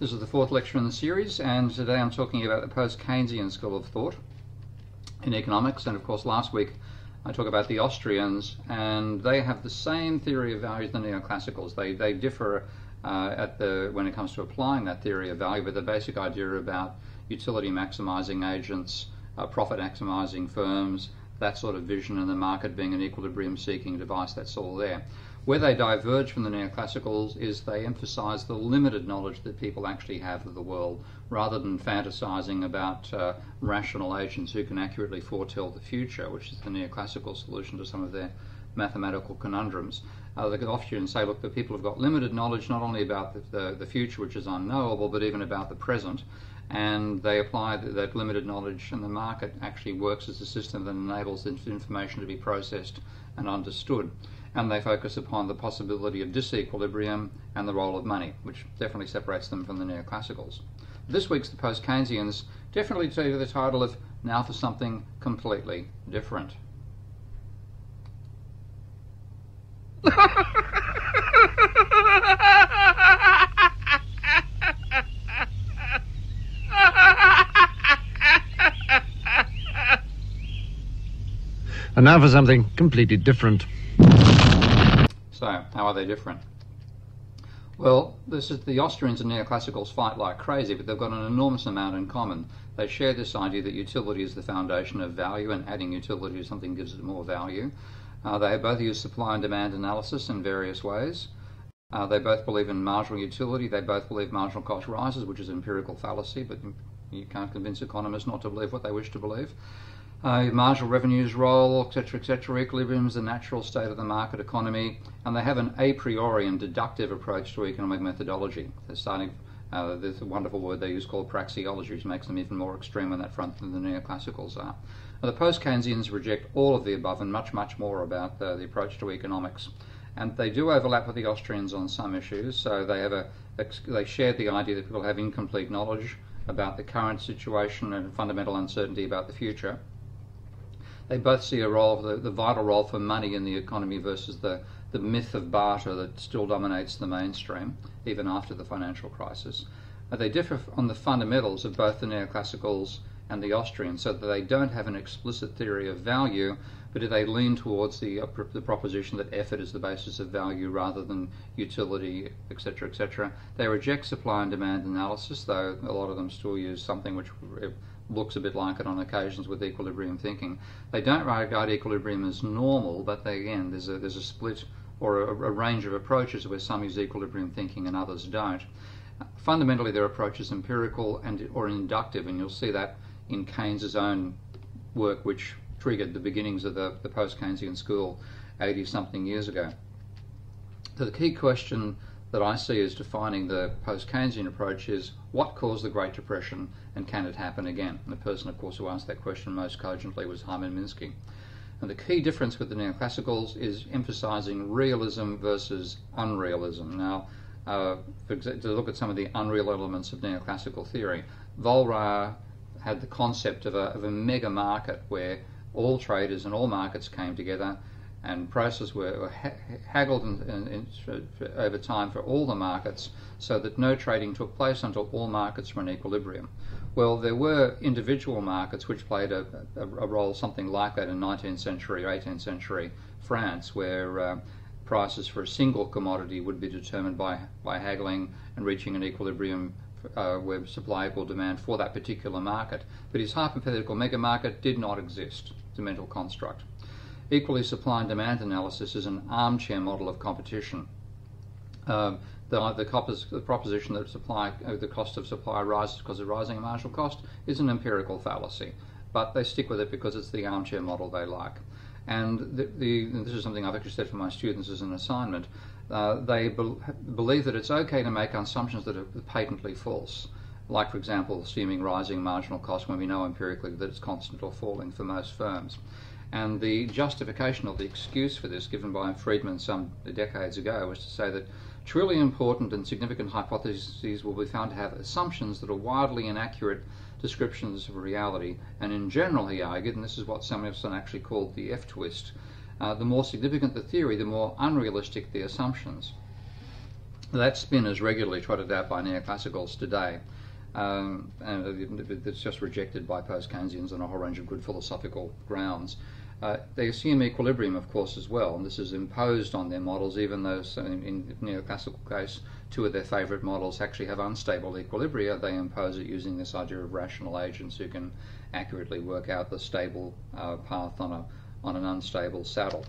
This is the fourth lecture in the series, and today I'm talking about the Post Keynesian school of thought in economics. And of course last week I talked about the Austrians, and they have the same theory of value as the neoclassicals. They differ when it comes to applying that theory of value, but the basic idea about utility maximizing agents, profit maximizing firms, that sort of vision, and the market being an equilibrium-seeking device, that's all there. Where they diverge from the neoclassicals is they emphasize the limited knowledge that people actually have of the world, rather than fantasizing about rational agents who can accurately foretell the future, which is the neoclassical solution to some of their mathematical conundrums. They could often say, look, the people have got limited knowledge not only about the future, which is unknowable, but even about the present. And they apply that limited knowledge, and the market actually works as a system that enables information to be processed and understood. And they focus upon the possibility of disequilibrium and the role of money, which definitely separates them from the neoclassicals. This week's the Post-Keynesians definitely take the title of Now for Something Completely Different. And now for something completely different. So, how are they different? Well, this is the Austrians and neoclassicals fight like crazy, but they've got an enormous amount in common. They share this idea that utility is the foundation of value, and adding utility to something gives it more value. They both use supply and demand analysis in various ways. They both believe in marginal utility. They both believe marginal cost rises, which is an empirical fallacy, but you can't convince economists not to believe what they wish to believe. Marginal revenues role, etc., etc. Equilibrium is the natural state of the market economy, and they have an a priori and deductive approach to economic methodology. They're starting, there's a wonderful word they use called praxeology, which makes them even more extreme on that front than the neoclassicals are. Now, the Post-Keynesians reject all of the above and much, much more about the approach to economics. And they do overlap with the Austrians on some issues, so they share the idea that people have incomplete knowledge about the current situation and fundamental uncertainty about the future. They both see a role, the vital role for money in the economy versus the myth of barter that still dominates the mainstream, even after the financial crisis. They differ on the fundamentals of both the neoclassicals and the Austrians, so that they don't have an explicit theory of value, but they lean towards the proposition that effort is the basis of value rather than utility, etc., etc. They reject supply and demand analysis, though a lot of them still use something which looks a bit like it on occasions with equilibrium thinking. They don't regard equilibrium as normal, but they, again, there's a split or a range of approaches where some use equilibrium thinking and others don't. Fundamentally, their approach is empirical or inductive, and you'll see that in Keynes's own work, which triggered the beginnings of the Post-Keynesian school 80-something years ago. So the key question that I see is defining the Post-Keynesian approach is, what caused the Great Depression, and can it happen again? And the person, of course, who asked that question most cogently was Hyman Minsky. And the key difference with the neoclassicals is emphasizing realism versus unrealism. Now, to look at some of the unreal elements of neoclassical theory, Walras had the concept of a mega market where all traders and all markets came together, and prices were haggled over time for all the markets, so that no trading took place until all markets were in equilibrium. Well, there were individual markets which played a role something like that in 19th century, 18th century France, where prices for a single commodity would be determined by haggling and reaching an equilibrium where supply equaled demand for that particular market. But his hypothetical mega market did not exist. It's a mental construct. Equally, supply and demand analysis is an armchair model of competition. The proposition that the cost of supply rises because of rising marginal cost is an empirical fallacy, but they stick with it because it's the armchair model they like. And this is something I've actually said for my students as an assignment. They believe that it's okay to make assumptions that are patently false, like, for example, assuming rising marginal cost when we know empirically that it's constant or falling for most firms. And the justification or the excuse for this given by Friedman some decades ago was to say that truly important and significant hypotheses will be found to have assumptions that are wildly inaccurate descriptions of reality. And in general, he argued, and this is what Samuelson actually called the F-twist, the more significant the theory, the more unrealistic the assumptions. That spin is regularly trotted out by neoclassicals today, and it's just rejected by post-Keynesians on a whole range of good philosophical grounds. They assume equilibrium, of course, as well, and this is imposed on their models, even though in the neoclassical case, two of their favourite models actually have unstable equilibria. They impose it using this idea of rational agents who can accurately work out the stable path on an unstable saddle.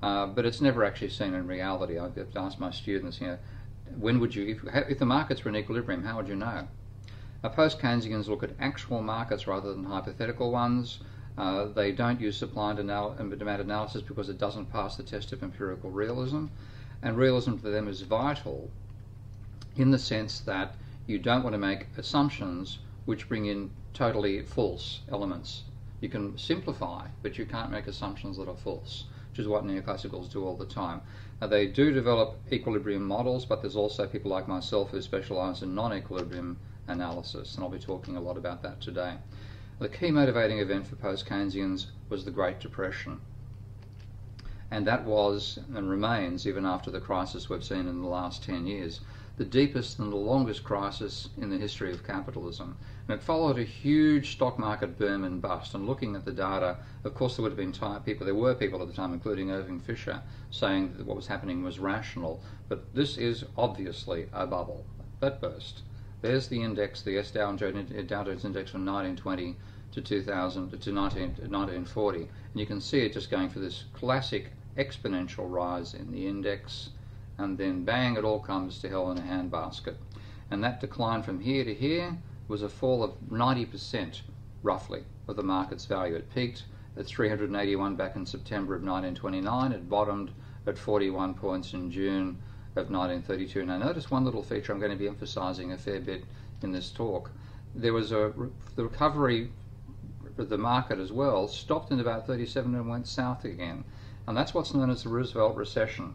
But it's never actually seen in reality. I've asked my students, you know, when would you, if the markets were in equilibrium, how would you know? Post-Keynesians look at actual markets rather than hypothetical ones. They don't use supply and demand analysis because it doesn't pass the test of empirical realism. And realism for them is vital in the sense that you don't want to make assumptions which bring in totally false elements. You can simplify, but you can't make assumptions that are false, which is what neoclassicals do all the time. Now, they do develop equilibrium models, but there's also people like myself who specialise in non-equilibrium analysis, and I'll be talking a lot about that today. The key motivating event for post-Keynesians was the Great Depression. And that was, and remains, even after the crisis we've seen in the last 10 years, the deepest and the longest crisis in the history of capitalism. And it followed a huge stock market boom and bust. And looking at the data, of course, there were people at the time, including Irving Fisher, saying that what was happening was rational. But this is obviously a bubble that burst. There's the index, the Dow Jones index from 1920 to 1940, and you can see it just going for this classic exponential rise in the index, and then bang, it all comes to hell in a handbasket. And that decline from here to here was a fall of 90% roughly of the market's value. It peaked at 381 back in September of 1929. It bottomed at 41 points in June of 1932. Now notice one little feature I'm going to be emphasising a fair bit in this talk. There was the recovery of the market as well, stopped in about 37 and went south again. And that's what's known as the Roosevelt recession.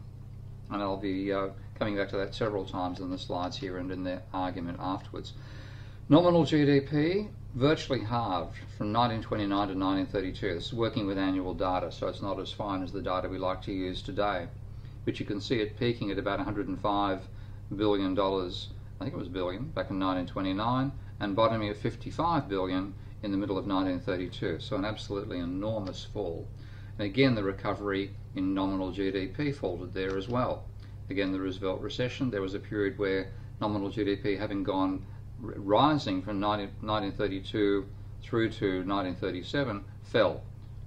And I'll be coming back to that several times in the slides here and in their argument afterwards. Nominal GDP virtually halved from 1929 to 1932. This is working with annual data, so it's not as fine as the data we like to use today. But you can see it peaking at about $105 billion, I think it was billion, back in 1929, and bottoming at $55 billion in the middle of 1932. So an absolutely enormous fall. And again, the recovery in nominal GDP faltered there as well. Again, the Roosevelt recession, there was a period where nominal GDP, having gone rising from 1932 through to 1937, fell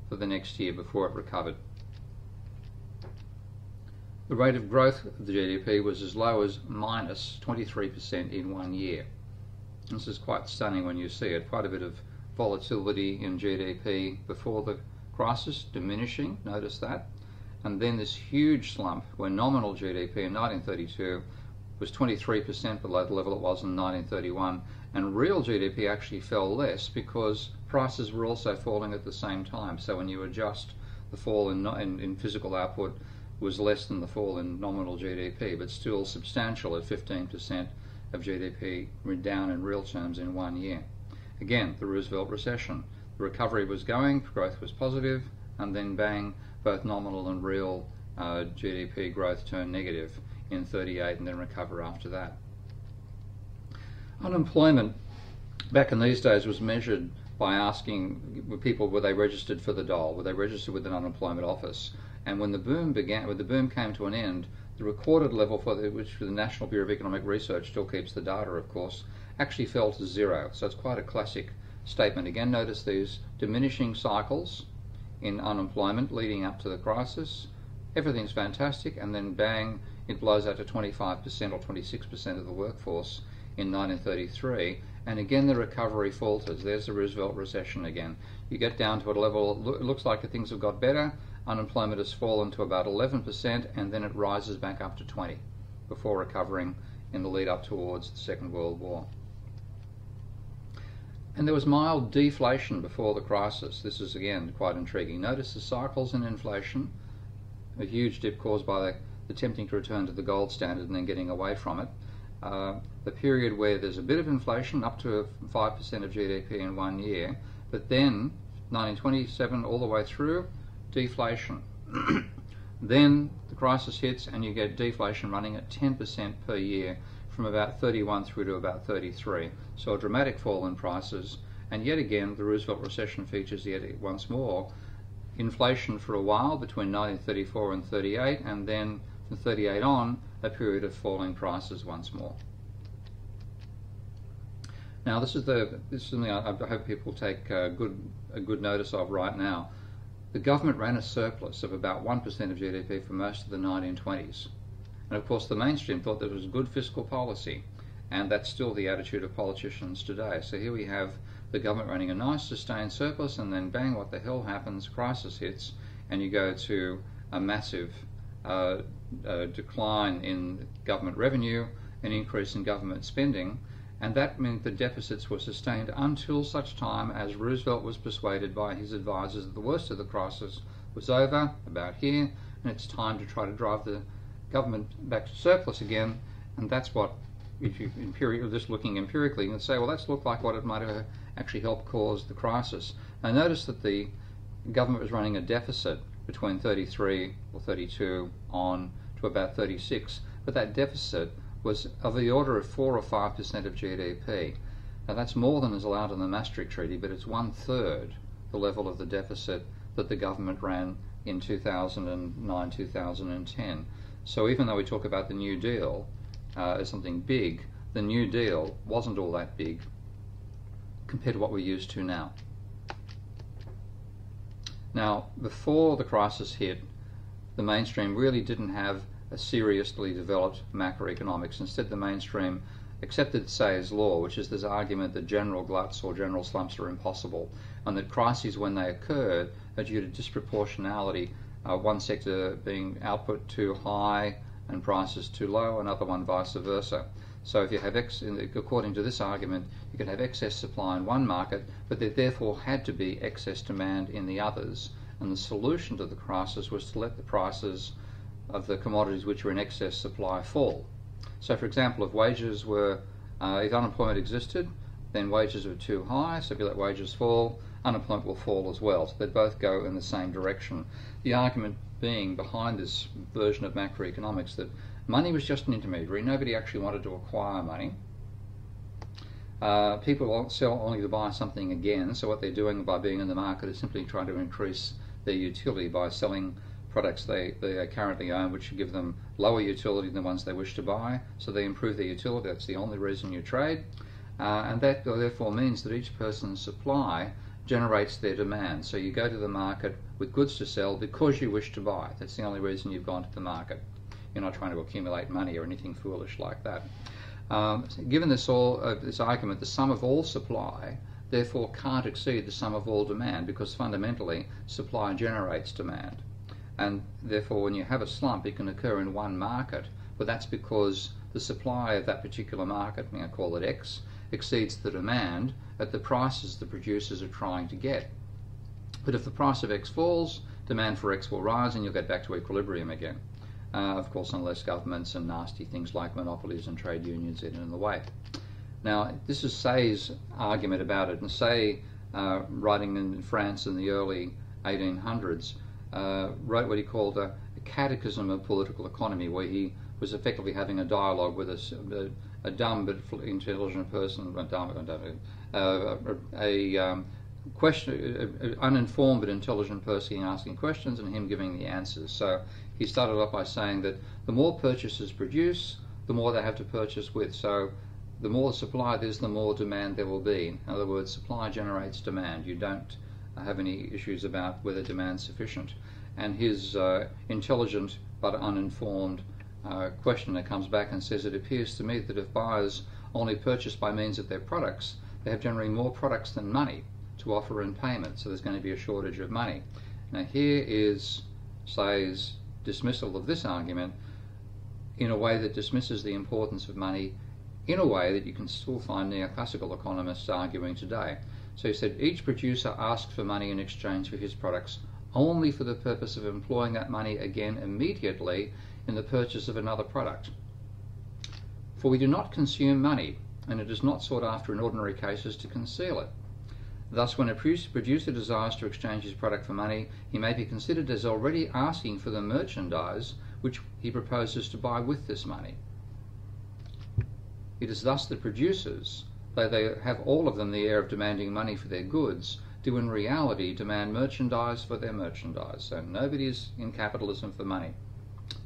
for the next year before it recovered. The rate of growth of the GDP was as low as minus 23% in 1 year. This is quite stunning when you see it. Quite a bit of volatility in GDP before the crisis, diminishing, notice that. And then this huge slump where nominal GDP in 1932 was 23% below the level it was in 1931. And real GDP actually fell less because prices were also falling at the same time. So when you adjust, the fall in physical output was less than the fall in nominal GDP, but still substantial at 15% of GDP down in real terms in 1 year. Again, the Roosevelt recession. The recovery was going, growth was positive, and then bang, both nominal and real GDP growth turned negative in 1938 and then recover after that. Unemployment back in these days was measured by asking people, were they registered for the dole? Were they registered with an unemployment office? And when the boom began, when the boom came to an end, the recorded level for which the National Bureau of Economic Research still keeps the data, of course, actually fell to zero. So it's quite a classic statement. Again, notice these diminishing cycles in unemployment leading up to the crisis. Everything's fantastic, and then bang, it blows out to 25% or 26% of the workforce in 1933. And again, the recovery falters. There's the Roosevelt recession again. You get down to a level, it looks like things have got better. Unemployment has fallen to about 11%, and then it rises back up to 20% before recovering in the lead up towards the Second World War. And there was mild deflation before the crisis. This is again quite intriguing. Notice the cycles in inflation, a huge dip caused by the tempting to return to the gold standard and then getting away from it. The period where there's a bit of inflation, up to 5% of GDP in 1 year, but then 1927 all the way through, deflation. Then The crisis hits and you get deflation running at 10% per year from about 31 through to about 33. So a dramatic fall in prices, and yet again the Roosevelt recession features yet once more. Inflation for a while between 1934 and 38, and then from 38 on, a period of falling prices once more. Now this is something I hope people take a good notice of right now. The government ran a surplus of about 1% of GDP for most of the 1920s. And of course the mainstream thought that it was good fiscal policy, and that's still the attitude of politicians today. So here we have the government running a nice sustained surplus, and then bang, what the hell happens? Crisis hits, and you go to a massive decline in government revenue, an increase in government spending, and that meant the deficits were sustained until such time as Roosevelt was persuaded by his advisors that the worst of the crisis was over, about here, and it's time to try to drive the government back to surplus again. And that's what, if you just looking empirically, you can say, well, that's looked like what it might have actually helped cause the crisis. Now notice that the government was running a deficit between 33 or 32 on to about 36, but that deficit was of the order of 4 or 5% of GDP. Now that's more than is allowed in the Maastricht Treaty, but it's 1/3 the level of the deficit that the government ran in 2009, 2010. So even though we talk about the New Deal as something big, the New Deal wasn't all that big compared to what we're used to now. Now, before the crisis hit, the mainstream really didn't have a seriously developed macroeconomics. Instead, the mainstream accepted Say's law, which is this argument that general gluts or general slumps are impossible, and that crises, when they occur, are due to disproportionality, one sector being output too high and prices too low, another one vice versa. So if you have according to this argument, you could have excess supply in one market, but there therefore had to be excess demand in the others. And the solution to the crisis was to let the prices of the commodities which were in excess supply fall. So for example, if wages were, if unemployment existed, then wages were too high, so if you let wages fall, unemployment will fall as well. So they both go in the same direction. The argument being behind this version of macroeconomics that money was just an intermediary. Nobody actually wanted to acquire money. People sell only to buy something again, so what they're doing by being in the market is simply trying to increase their utility by selling products they currently own, which should give them lower utility than the ones they wish to buy, so they improve their utility. That's the only reason you trade. And that therefore means that each person's supply generates their demand. So you go to the market with goods to sell because you wish to buy. That's the only reason you've gone to the market. You're not trying to accumulate money or anything foolish like that. Given this argument, the sum of all supply therefore can't exceed the sum of all demand, because fundamentally supply generates demand, and therefore when you have a slump it can occur in one market, but that's because the supply of that particular market, I'm going to call it X, exceeds the demand at the prices the producers are trying to get. But if the price of X falls, demand for X will rise and you'll get back to equilibrium again. Of course, unless governments and nasty things like monopolies and trade unions get in the way. Now, this is Say's argument about it, and Say, writing in France in the early 1800s, wrote what he called a catechism of political economy, where he was effectively having a dialogue with a dumb but intelligent person, uninformed but intelligent person asking questions and him giving the answers. So he started off by saying that the more purchasers produce, the more they have to purchase with. So the more supply there is, the more demand there will be. In other words, supply generates demand. You don't have any issues about whether demand's sufficient. And his intelligent but uninformed questioner comes back and says, it appears to me that if buyers only purchase by means of their products, they have generally more products than money to offer in payment, so there's going to be a shortage of money. Now here is Say's dismissal of this argument in a way that dismisses the importance of money in a way that you can still find neoclassical economists arguing today. So he said, each producer asks for money in exchange for his products only for the purpose of employing that money again immediately in the purchase of another product. For we do not consume money, and it is not sought after in ordinary cases to conceal it. Thus, when a producer desires to exchange his product for money, he may be considered as already asking for the merchandise which he proposes to buy with this money. It is thus that producers, though they have all of them the air of demanding money for their goods, do in reality demand merchandise for their merchandise. So nobody is in capitalism for money.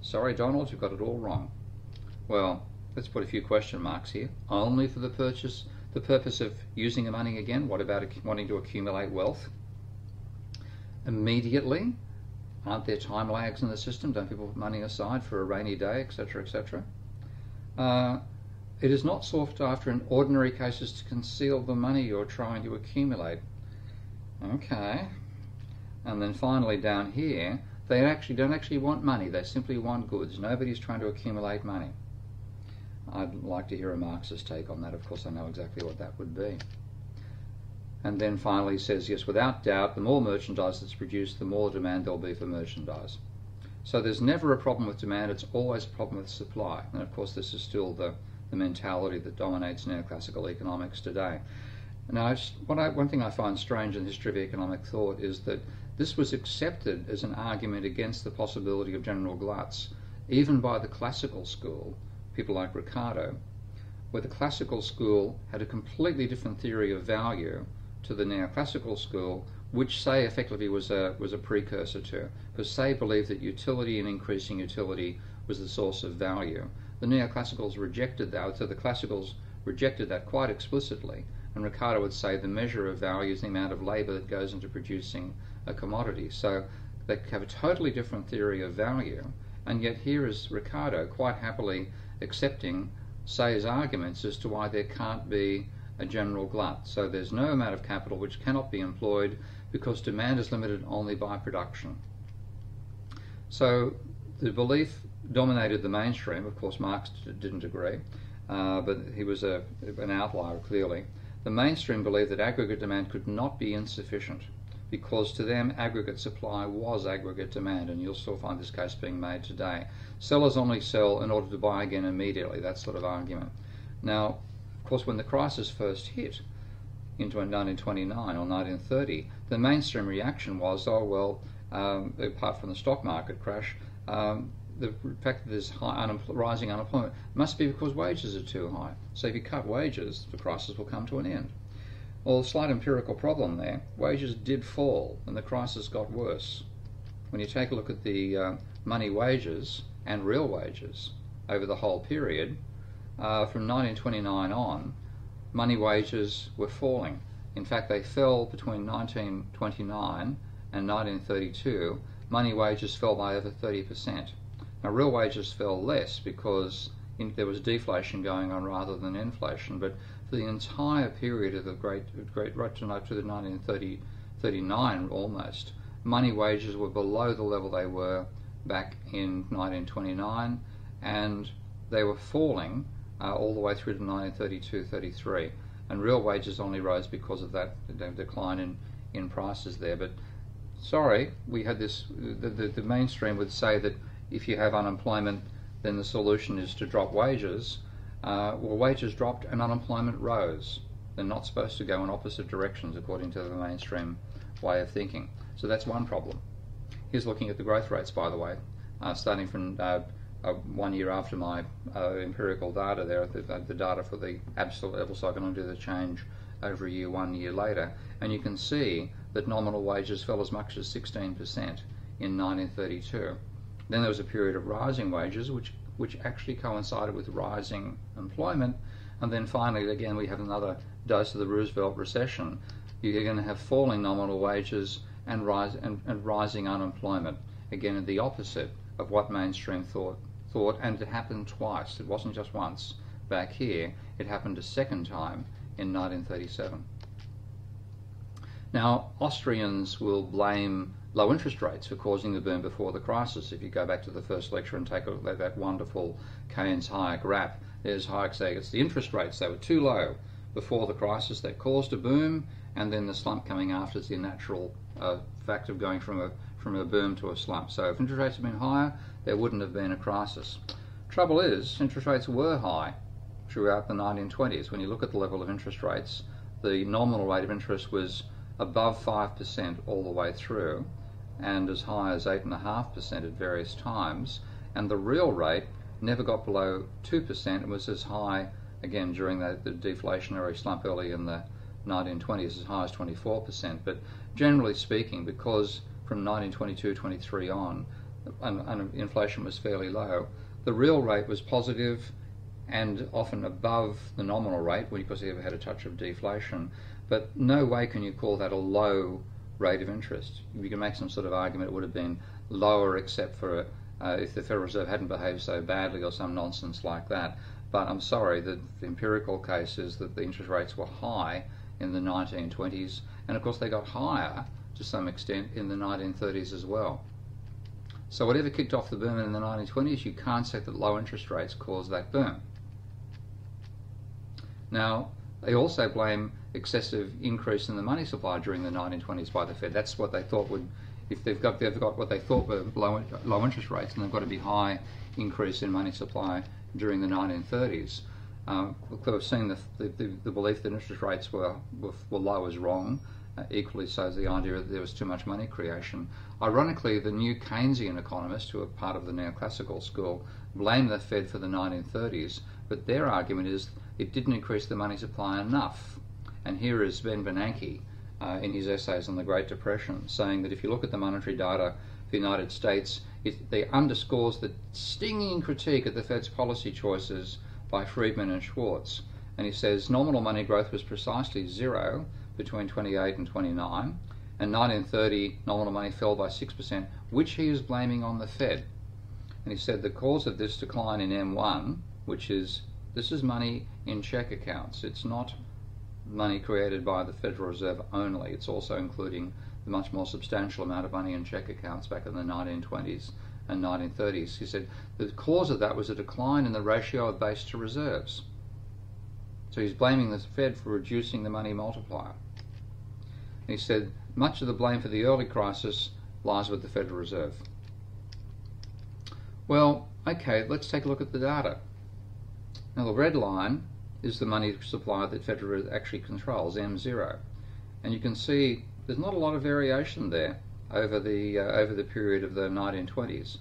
Sorry, Donald, you've got it all wrong. Well, let's put a few question marks here. Only for the purchase, the purpose of using the money again? What about wanting to accumulate wealth? Immediately? Aren't there time lags in the system? Don't people put money aside for a rainy day, etc., etc.? It is not sought after in ordinary cases to conceal the money you're trying to accumulate. Okay. And then finally down here, they actually don't want money. They simply want goods. Nobody's trying to accumulate money. I'd like to hear a Marxist take on that. Of course, I know exactly what that would be. And then finally says, yes, without doubt, the more merchandise that's produced, the more demand there'll be for merchandise. So there's never a problem with demand. It's always a problem with supply. And of course, this is still the mentality that dominates neoclassical economics today. Now, one thing I find strange in the history of economic thought is that this was accepted as an argument against the possibility of general gluts, even by the classical school, people like Ricardo, where the classical school had a completely different theory of value to the neoclassical school, which Say effectively was a precursor to, because Say believed that utility and increasing utility was the source of value. The neoclassicals rejected that, so the classicals rejected that quite explicitly, and Ricardo would say the measure of value is the amount of labour that goes into producing a commodity. So they have a totally different theory of value, and yet here is Ricardo quite happily accepting Say's arguments as to why there can't be a general glut. So there's no amount of capital which cannot be employed because demand is limited only by production. So the belief dominated the mainstream. Of course, Marx didn't agree, but he was an outlier, clearly. The mainstream believed that aggregate demand could not be insufficient because to them aggregate supply was aggregate demand, and you'll still find this case being made today. Sellers only sell in order to buy again immediately, that sort of argument. Now, of course, when the crisis first hit into 1929 or 1930, the mainstream reaction was, oh well, apart from the stock market crash, the fact that there's high rising unemployment must be because wages are too high. So if you cut wages, the crisis will come to an end. Well, slight empirical problem there. Wages did fall, and the crisis got worse. When you take a look at the money wages and real wages over the whole period, from 1929 on, money wages were falling. In fact, they fell between 1929 and 1932. Money wages fell by over 30%. Now, real wages fell less because there was deflation going on rather than inflation. But for the entire period of the great right to the 1939 almost, money wages were below the level they were back in 1929, and they were falling all the way through to 1932-33, and real wages only rose because of that decline in prices there. But sorry, we had this, the mainstream would say that if you have unemployment, then the solution is to drop wages. Well, wages dropped and unemployment rose. They're not supposed to go in opposite directions according to the mainstream way of thinking. So that's one problem. Here's looking at the growth rates, by the way, starting from 1 year after my empirical data there, the data for the absolute level, so I can undo the change over a year 1 year later, and you can see that nominal wages fell as much as 16% in 1932. Then there was a period of rising wages, which actually coincided with rising employment, and then finally again we have another dose of the Roosevelt recession. You're going to have falling nominal wages and rising unemployment, again the opposite of what mainstream thought, and it happened twice. It wasn't just once back here, it happened a second time in 1937. Now, Austrians will blame low interest rates for causing the boom before the crisis. If you go back to the first lecture and take a look at that wonderful Keynes-Hayek rap, there's Hayek saying it's the interest rates, they were too low before the crisis that caused a boom, and then the slump coming after is the natural fact of going from a boom to a slump. So if interest rates had been higher, there wouldn't have been a crisis. Trouble is, interest rates were high throughout the 1920s. When you look at the level of interest rates, the nominal rate of interest was above 5% all the way through, and as high as 8.5% at various times. and the real rate never got below 2% and was as high again during the deflationary slump early in the 1920s, as high as 24%. But generally speaking, because from 1922-23 on, and inflation was fairly low, the real rate was positive and often above the nominal rate because you ever had a touch of deflation. But no way can you call that a low rate of interest. You can make some sort of argument it would have been lower except for if the Federal Reserve hadn't behaved so badly or some nonsense like that. But I'm sorry, the empirical case is that the interest rates were high in the 1920s, and of course they got higher to some extent in the 1930s as well. So whatever kicked off the boom in the 1920s, you can't say that low interest rates caused that boom. Now, they also blame excessive increase in the money supply during the 1920s by the Fed. That's what they thought would, if they've got what they thought were low interest rates, and they've got to be high increase in money supply during the 1930s. We've seen the belief that interest rates were low is wrong. Equally so is the idea that there was too much money creation. Ironically, the new Keynesian economists, who are part of the neoclassical school, blame the Fed for the 1930s, but their argument is it didn't increase the money supply enough. And here is Ben Bernanke in his essays on the Great Depression saying that if you look at the monetary data for the United States, it underscores the stinging critique of the Fed's policy choices by Friedman and Schwartz. And he says nominal money growth was precisely zero between 28 and 29, and 1930 nominal money fell by 6%, which he is blaming on the Fed. And he said the cause of this decline in M1, which is, this is money in check accounts, it's not money created by the Federal Reserve only, it's also including the much more substantial amount of money in check accounts back in the 1920s and 1930s. He said the cause of that was a decline in the ratio of base to reserves. So he's blaming the Fed for reducing the money multiplier. He said much of the blame for the early crisis lies with the Federal Reserve. Well, okay, let's take a look at the data. Now the red line is the money supply that Federal Reserve actually controls, M0, and you can see there's not a lot of variation there over the period of the 1920s.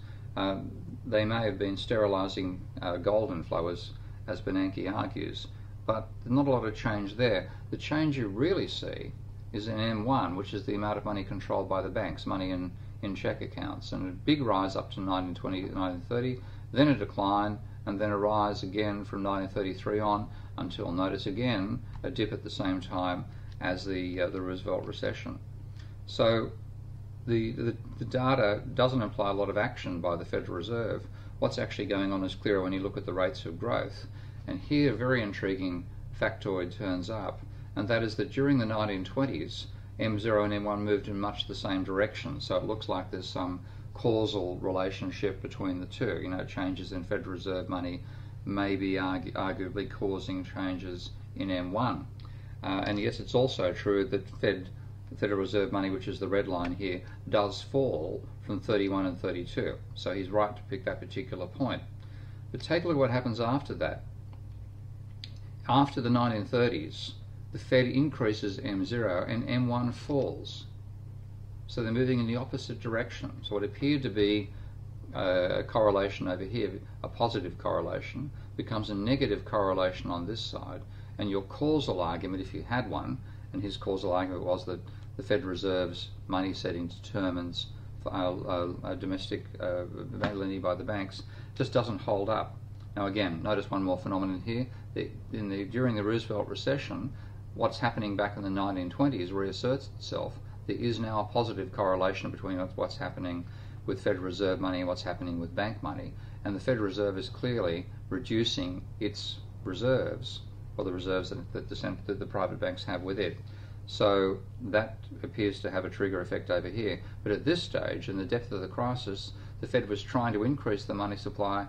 They may have been sterilising gold inflow, as Bernanke argues, but there's not a lot of change there. The change you really see is in M1, which is the amount of money controlled by the banks, money in check accounts, and a big rise up to 1920, 1930, then a decline, and then a rise again from 1933 on until, notice again, a dip at the same time as the Roosevelt recession. So the data doesn't imply a lot of action by the Federal Reserve. What's actually going on is clearer when you look at the rates of growth. And here a very intriguing factoid turns up, and that is that during the 1920s, M0 and M1 moved in much the same direction, so it looks like there's some causal relationship between the two. You know, changes in Federal Reserve money may be arguably causing changes in M1. And yes, it's also true that Federal Reserve money, which is the red line here, does fall from 31 and 32. So he's right to pick that particular point. But take a look at what happens after that. After the 1930s, the Fed increases M0 and M1 falls. So they're moving in the opposite direction. So what appeared to be a correlation over here, a positive correlation, becomes a negative correlation on this side. And your causal argument, if you had one, and his causal argument was that the Federal Reserve's money setting determines domestic lending by the banks, just doesn't hold up. Now again, notice one more phenomenon here. During the Roosevelt recession, what's happening back in the 1920s reasserts itself. There is now a positive correlation between what's happening with Federal Reserve money and what's happening with bank money. And the Federal Reserve is clearly reducing its reserves, or the reserves that the private banks have with it. So that appears to have a trigger effect over here. But at this stage, in the depth of the crisis, the Fed was trying to increase the money supply,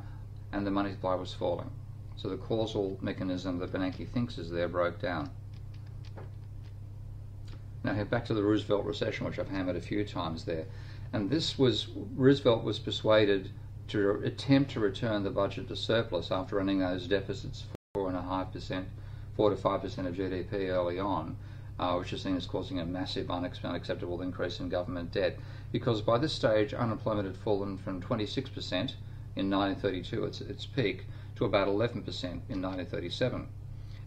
and the money supply was falling. So the causal mechanism that Bernanke thinks is there broke down. Now back to the Roosevelt recession, which I've hammered a few times there. And this was, Roosevelt was persuaded to attempt to return the budget to surplus after running those deficits 4.5%, 4 to 5% of GDP early on, which is seen as causing a massive unacceptable increase in government debt, because by this stage unemployment had fallen from 26% in 1932 at its peak to about 11% in 1937,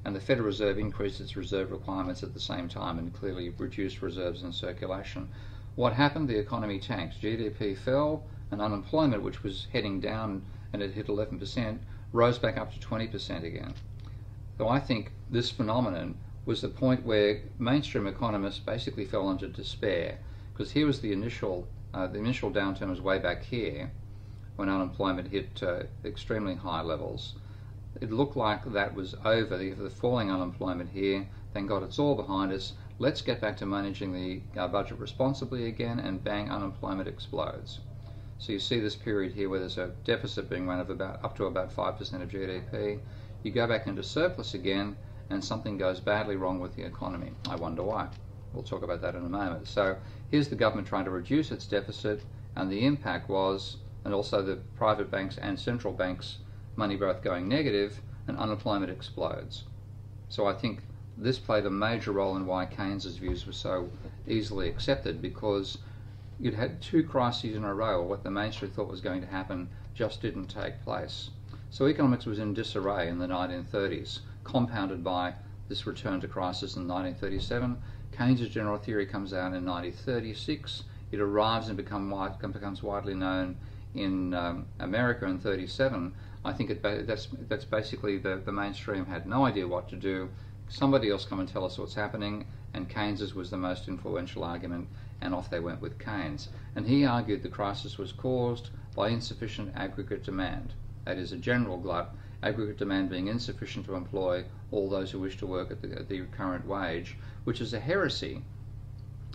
and the Federal Reserve increased its reserve requirements at the same time and clearly reduced reserves in circulation. What happened? The economy tanked. GDP fell, and unemployment, which was heading down and it hit 11%, rose back up to 20% again. So I think this phenomenon was the point where mainstream economists basically fell into despair, because here was the initial downturn was way back here, when unemployment hit extremely high levels. It looked like that was over, the falling unemployment here, thank God it's all behind us, let's get back to managing the budget responsibly again, and bang, unemployment explodes. So you see this period here where there's a deficit being run of about up to about 5% of GDP, you go back into surplus again, and something goes badly wrong with the economy. I wonder why. We'll talk about that in a moment. So here's the government trying to reduce its deficit, and the impact was, and also the private banks and central banks' money both going negative, and unemployment explodes. So I think this played a major role in why Keynes's views were so easily accepted, because you'd had two crises in a row, or what the mainstream thought was going to happen just didn't take place. So economics was in disarray in the 1930s, compounded by this return to crisis in 1937. Keynes's general theory comes out in 1936. It arrives and becomes widely known in America in 1937. I think that's basically the mainstream had no idea what to do. Somebody else come and tell us what's happening, and Keynes's was the most influential argument, and off they went with Keynes. And he argued the crisis was caused by insufficient aggregate demand. That is a general glut, aggregate demand being insufficient to employ all those who wish to work at the current wage, which is a heresy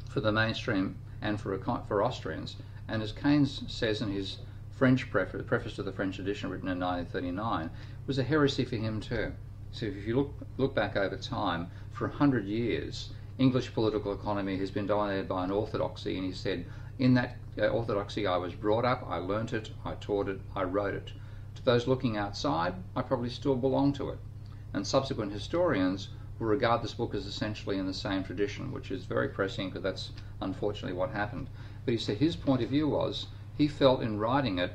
for the mainstream and for Austrians. And as Keynes says in his French preface to the French edition written in 1939, was a heresy for him too. So if you look back over time, for 100 years, English political economy has been dominated by an orthodoxy, and he said, in that orthodoxy I was brought up, I learnt it, I taught it, I wrote it. To those looking outside, I probably still belong to it. And subsequent historians will regard this book as essentially in the same tradition, which is very pressing, because that's unfortunately what happened. But he said his point of view was, he felt in writing it,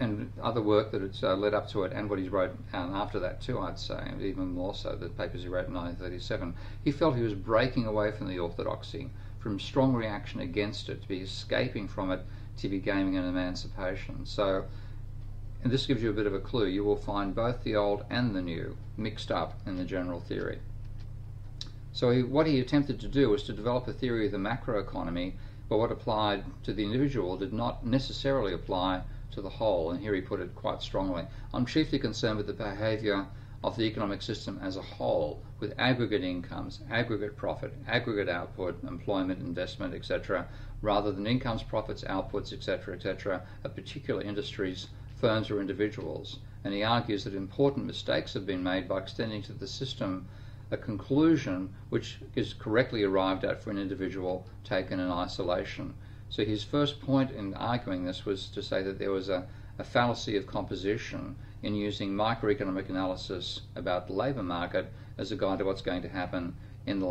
and other work that it's led up to it, and what he wrote after that too, I'd say, and even more so, the papers he wrote in 1937, he felt he was breaking away from the orthodoxy, from strong reaction against it, to be escaping from it, to be gaining an emancipation. So, and this gives you a bit of a clue. You will find both the old and the new mixed up in the general theory. So what he attempted to do was to develop a theory of the macroeconomy, but what applied to the individual did not necessarily apply to the whole, and here he put it quite strongly. I'm chiefly concerned with the behaviour of the economic system as a whole, with aggregate incomes, aggregate profit, aggregate output, employment, investment, etc., rather than incomes, profits, outputs, etc., etc., of particular industries, firms or individuals, and he argues that important mistakes have been made by extending to the system a conclusion which is correctly arrived at for an individual taken in isolation. So his first point in arguing this was to say that there was a fallacy of composition in using microeconomic analysis about the labour market as a guide to what's going to happen in the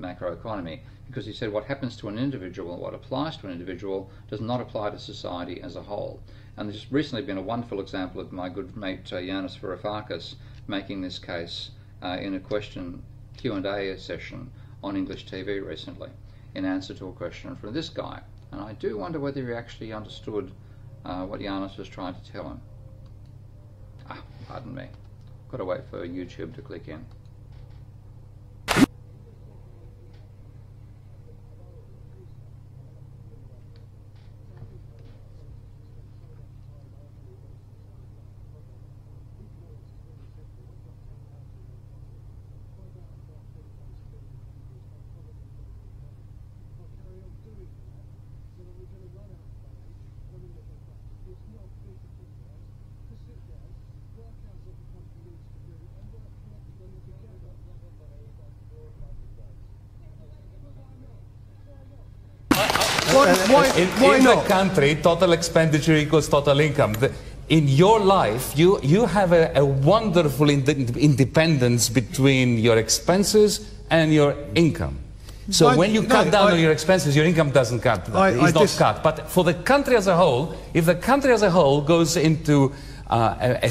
macroeconomy, because he said what happens to an individual and what applies to an individual does not apply to society as a whole. And there's recently been a wonderful example of my good mate Yanis Varoufakis making this case in a question Q&A session on English TV recently, in answer to a question from this guy. And I do wonder whether he actually understood what Yanis was trying to tell him. Ah, pardon me. Got to wait for YouTube to click in. Why not? The country, total expenditure equals total income. In your life, you have a wonderful independence between your expenses and your income. So when you cut down on your expenses, your income doesn't cut. It's not cut. But for the country as a whole, if the country as a whole goes into a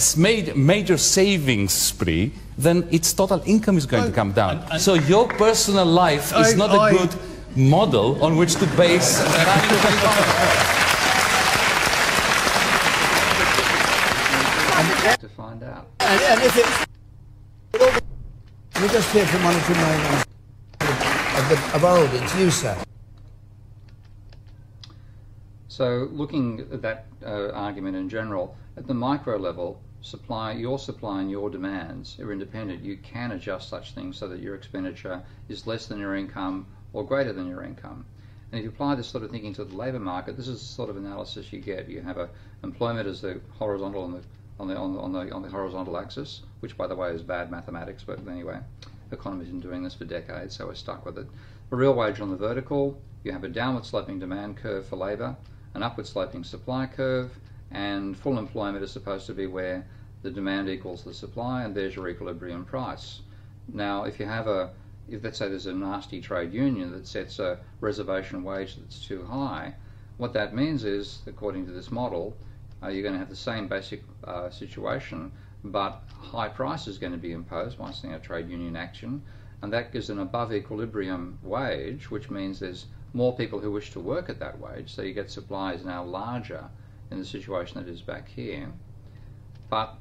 major savings spree, then its total income is going to come down. So your personal life is not a good model on which to base an annual economy. To find out. And if it let me just hear from one or two moments of our audience, you, sir. So looking at that argument in general, at the micro level, your supply and your demands are independent. You can adjust such things so that your expenditure is less than your income or greater than your income. And if you apply this sort of thinking to the labour market, this is the sort of analysis you get. You have employment as the horizontal and on the horizontal axis, which by the way is bad mathematics, but anyway, economy has been doing this for decades, so we're stuck with it. The real wage on the vertical, you have a downward sloping demand curve for labour, an upward sloping supply curve, and full employment is supposed to be where the demand equals the supply, and there's your equilibrium price. Now, if you have if let's say there's a nasty trade union that sets a reservation wage that's too high, what that means is, according to this model, you're going to have the same basic situation, but high price is going to be imposed by a trade union action, and that gives an above equilibrium wage, which means there's more people who wish to work at that wage, so you get supplies now larger in the situation that is back here. But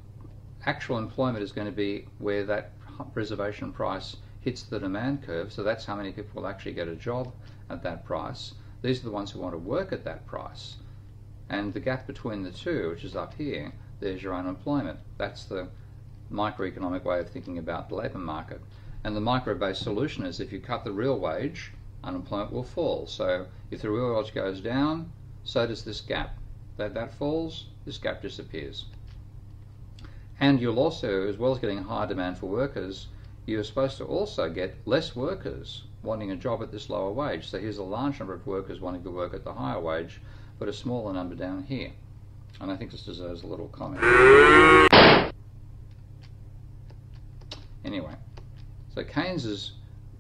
actual employment is going to be where that reservation price hits the demand curve, so that's how many people will actually get a job at that price. These are the ones who want to work at that price. And the gap between the two, which is up here, there's your unemployment. That's the microeconomic way of thinking about the labour market. And the micro-based solution is if you cut the real wage, unemployment will fall. So if the real wage goes down, so does this gap. That falls, this gap disappears. And you'll also, as well as getting higher demand for workers, you're supposed to also get less workers wanting a job at this lower wage. So here's a large number of workers wanting to work at the higher wage, but a smaller number down here. And I think this deserves a little comment. Anyway, so Keynes's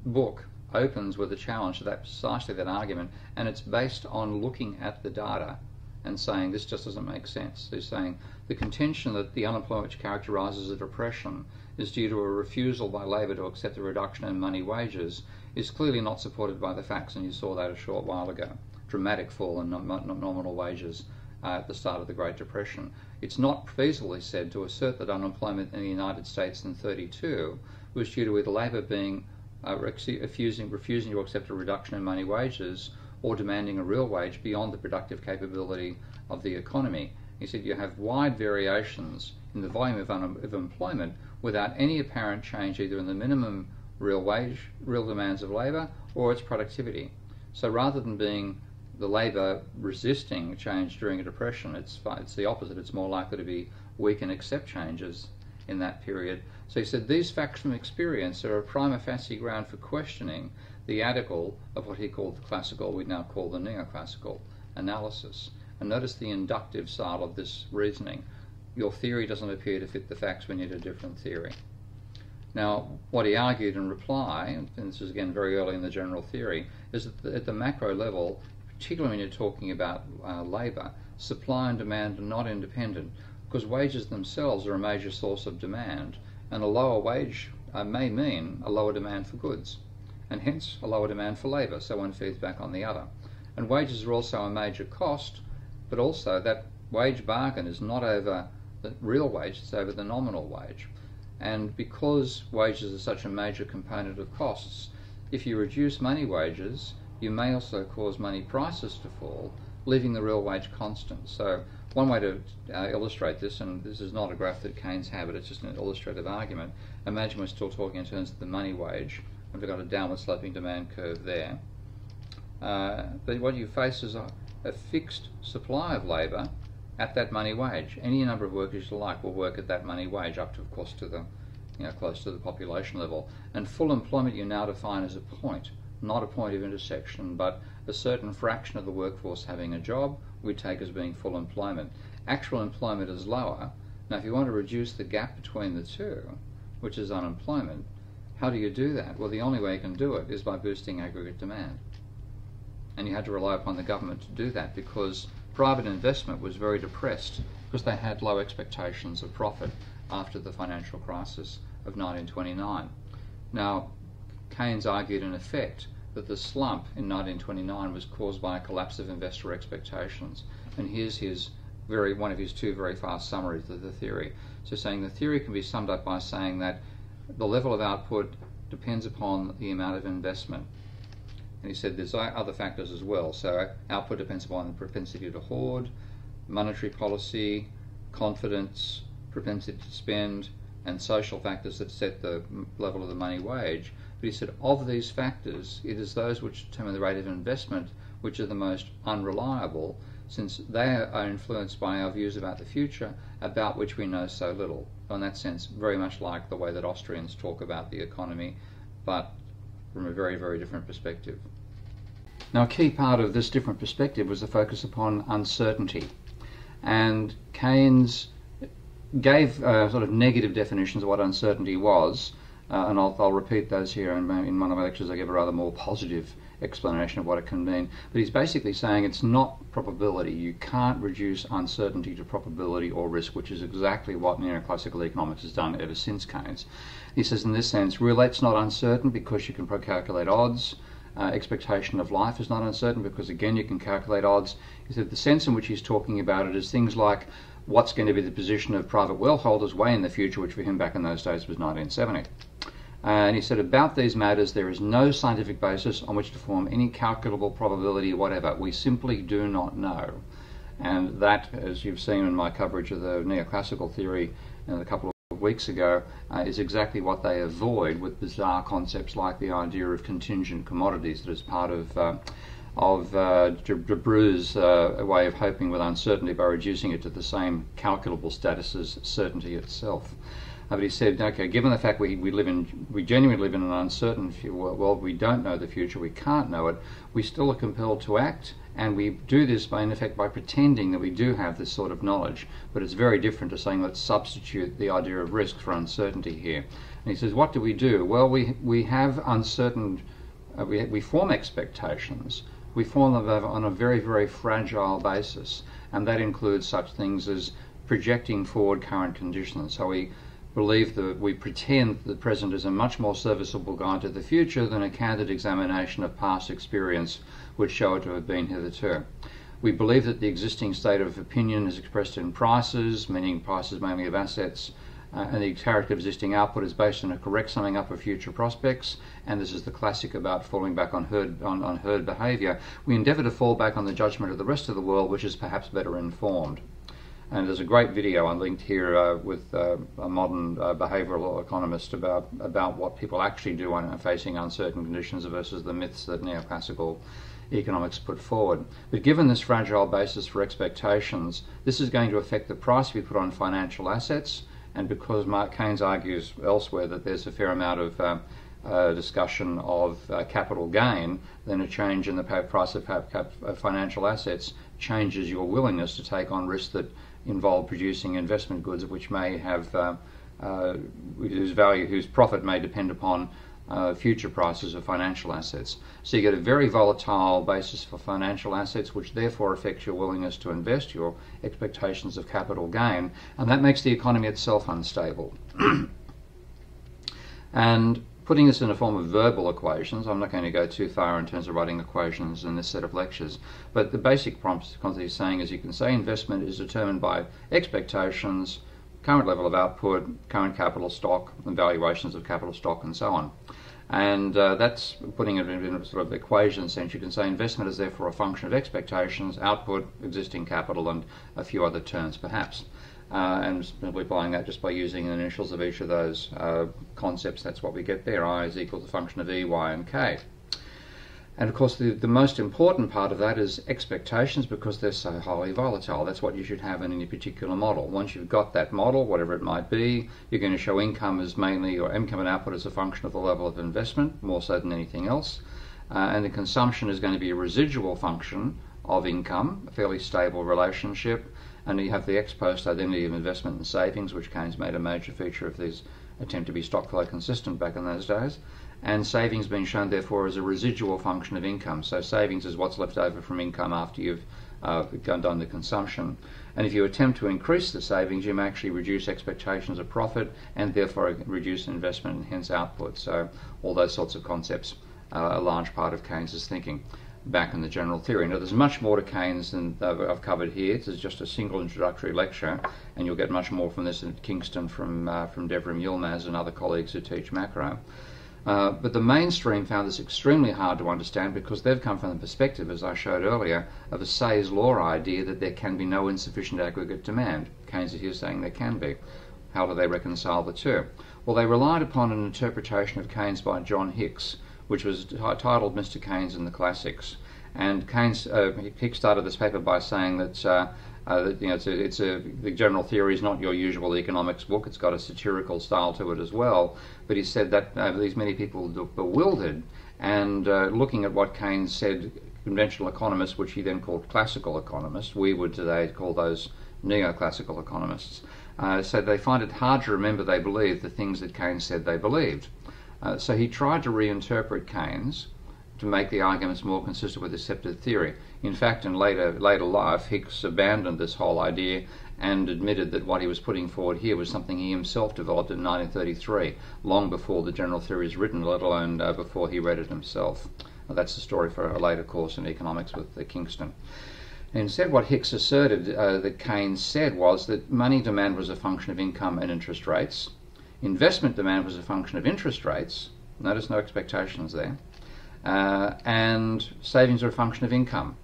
book opens with a challenge to that, precisely that argument, and it's based on looking at the data and saying this just doesn't make sense. They're saying the contention that the unemployment which characterises a depression is due to a refusal by labour to accept the reduction in money wages is clearly not supported by the facts, and you saw that a short while ago. Dramatic fall in nominal wages at the start of the Great Depression. It's not feasibly said to assert that unemployment in the United States in 1932 was due to either labour being refusing to accept a reduction in money wages or demanding a real wage beyond the productive capability of the economy. He said you have wide variations in the volume of employment without any apparent change either in the minimum real wage, real demands of labour, or its productivity. So rather than being the labour resisting change during a depression, it's the opposite. It's more likely to be weak and accept changes in that period. So he said these facts from experience are a prima facie ground for questioning the article of what he called the classical, we now call the neoclassical analysis. And notice the inductive style of this reasoning. Your theory doesn't appear to fit the facts, we need a different theory. Now, what he argued in reply, and this is again very early in the general theory, is that at the macro level, particularly when you're talking about labour, supply and demand are not independent because wages themselves are a major source of demand, and a lower wage may mean a lower demand for goods and hence a lower demand for labour, so one feeds back on the other. And wages are also a major cost, but also that wage bargain is not over the real wage, it's over the nominal wage. And because wages are such a major component of costs, if you reduce money wages, you may also cause money prices to fall, leaving the real wage constant. So one way to illustrate this, and this is not a graph that Keynes had, but it's just an illustrative argument. Imagine we're still talking in terms of the money wage, and we've got a downward sloping demand curve there. But what you face is a fixed supply of labour at that money wage. Any number of workers you like will work at that money wage, up to, of course, to the, close to the population level. And full employment you now define as a point, not a point of intersection, but a certain fraction of the workforce having a job we take as being full employment. Actual employment is lower. Now if you want to reduce the gap between the two, which is unemployment, How do you do that? Well, the only way you can do it is by boosting aggregate demand. And you had to rely upon the government to do that because private investment was very depressed because they had low expectations of profit after the financial crisis of 1929. Now, Keynes argued in effect that the slump in 1929 was caused by a collapse of investor expectations. And here's his one of his two very fast summaries of the theory. So saying the theory can be summed up by saying that the level of output depends upon the amount of investment. And he said there's other factors as well. So output depends upon the propensity to hoard, monetary policy, confidence, propensity to spend, and social factors that set the level of the money wage. But he said of these factors, it is those which determine the rate of investment which are the most unreliable, since they are influenced by our views about the future, about which we know so little. In that sense, very much like the way that Austrians talk about the economy, but from a very, very different perspective. Now, a key part of this different perspective was the focus upon uncertainty. And Keynes gave sort of negative definitions of what uncertainty was, and I'll repeat those here. In one of my lectures, I gave a rather more positive explanation of what it can mean, but he's basically saying it's not probability. You can't reduce uncertainty to probability or risk, which is exactly what neoclassical economics has done ever since Keynes. He says in this sense, roulette's not uncertain because you can calculate odds. Expectation of life is not uncertain because again you can calculate odds. He said the sense in which he's talking about it is things like what's going to be the position of private wealth holders way in the future, which for him back in those days was 1970. And he said, about these matters, there is no scientific basis on which to form any calculable probability whatever. We simply do not know. And that, as you've seen in my coverage of the neoclassical theory a couple of weeks ago, is exactly what they avoid with bizarre concepts like the idea of contingent commodities that is part of De Brux's way of hoping with uncertainty by reducing it to the same calculable status as certainty itself. But he said, okay, given the fact we genuinely live in an uncertain world, we don't know the future, we can't know it, we still are compelled to act, and we do this by, in effect, by pretending that we do have this sort of knowledge. But it's very different to saying let's substitute the idea of risk for uncertainty here. And he says, what do we do? Well, we have uncertain, we form expectations. We form them on a very, very fragile basis, and that includes such things as projecting forward current conditions. So we pretend the present is a much more serviceable guide to the future than a candid examination of past experience would show it to have been hitherto. We believe that the existing state of opinion is expressed in prices, meaning prices mainly of assets, and the character of existing output is based on a correct summing up of future prospects, and this is the classic about falling back on herd behaviour. We endeavour to fall back on the judgment of the rest of the world, which is perhaps better informed. And there's a great video I linked here with a modern behavioural economist about what people actually do when facing uncertain conditions versus the myths that neoclassical economics put forward. But given this fragile basis for expectations, this is going to affect the price we put on financial assets, and because Keynes argues elsewhere that there's a fair amount of discussion of capital gain, then a change in the price of financial assets changes your willingness to take on risks that involve producing investment goods which may have whose profit may depend upon future prices of financial assets. So you get a very volatile basis for financial assets, which therefore affects your willingness to invest, your expectations of capital gain, and that makes the economy itself unstable. And putting this in a form of verbal equations, I'm not going to go too far in terms of writing equations in this set of lectures, but the basic concept he's saying is you can say investment is determined by expectations, current level of output, current capital stock, and valuations of capital stock, and so on. And that's putting it in a sort of equation sense. You can say investment is therefore a function of expectations, output, existing capital, and a few other terms perhaps. And simply applying that just by using the initials of each of those concepts, that's what we get there. I is equal to the function of E, Y, and K. And of course the most important part of that is expectations, because they're so highly volatile. That's what you should have in any particular model. Once you've got that model, whatever it might be, you're going to show income as mainly, or income and output as a function of the level of investment, more so than anything else. And the consumption is going to be a residual function of income, a fairly stable relationship. And you have the ex-post identity of investment and savings, which Keynes made a major feature of these attempt to be stock-flow consistent back in those days, and savings being shown therefore as a residual function of income. So savings is what's left over from income after you've gone down to consumption. And if you attempt to increase the savings, you may actually reduce expectations of profit and therefore reduce investment and hence output. So all those sorts of concepts are a large part of Keynes's thinking back in the general theory. Now there's much more to Keynes than I've covered here. This is just a single introductory lecture, and you'll get much more from this at Kingston from Devrim Yılmaz and other colleagues who teach macro. But the mainstream found this extremely hard to understand because they've come from the perspective, as I showed earlier, of a Say's law idea that there can be no insufficient aggregate demand. Keynes is here saying there can be. How do they reconcile the two? Well, they relied upon an interpretation of Keynes by John Hicks, which was titled Mr. Keynes and the Classics. And Keynes, Hicks started this paper by saying that the general theory is not your usual economics book. It's got a satirical style to it as well. But he said that these many people look bewildered, and looking at what Keynes said, conventional economists, which he then called classical economists, we would today call those neoclassical economists, said they find it hard to remember they believed the things that Keynes said they believed. So he tried to reinterpret Keynes to make the arguments more consistent with accepted theory. In fact, in later life, Hicks abandoned this whole idea and admitted that what he was putting forward here was something he himself developed in 1933, long before the general theory is written, let alone before he read it himself. Now, that's the story for a later course in economics with Kingston. Instead, what Hicks asserted that Keynes said was that money demand was a function of income and interest rates, investment demand was a function of interest rates, notice no expectations there, and savings are a function of income.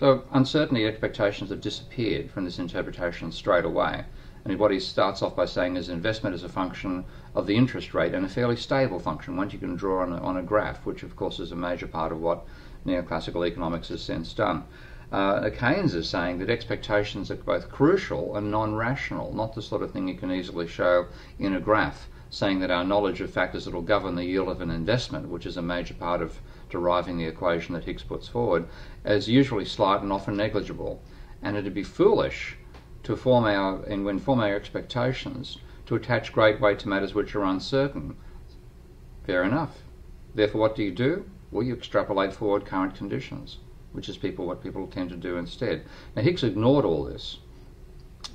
So uncertainty expectations have disappeared from this interpretation straight away. And what he starts off by saying is investment is a function of the interest rate, and a fairly stable function, once you can draw on a graph, which of course is a major part of what neoclassical economics has since done. Keynes is saying that expectations are both crucial and non-rational, not the sort of thing you can easily show in a graph, saying that our knowledge of factors that will govern the yield of an investment, which is a major part of deriving the equation that Hicks puts forward, is usually slight and often negligible. And it would be foolish to form our expectations to attach great weight to matters which are uncertain. Fair enough. Therefore, what do? Well, you extrapolate forward current conditions, which is what people tend to do instead. Now, Hicks ignored all this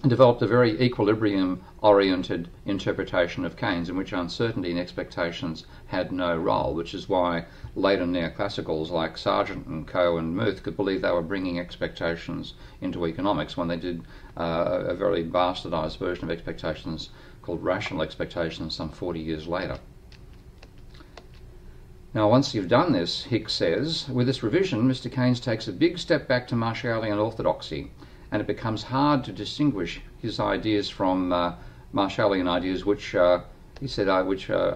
and developed a very equilibrium-oriented interpretation of Keynes in which uncertainty and expectations had no role, which is why later neoclassicals like Sargent and Co. and Muth could believe they were bringing expectations into economics when they did a very bastardized version of expectations called rational expectations some 40 years later. Now, once you've done this, Hicks says, with this revision, Mr. Keynes takes a big step back to martiality and orthodoxy, and it becomes hard to distinguish his ideas from Marshallian ideas, which he said are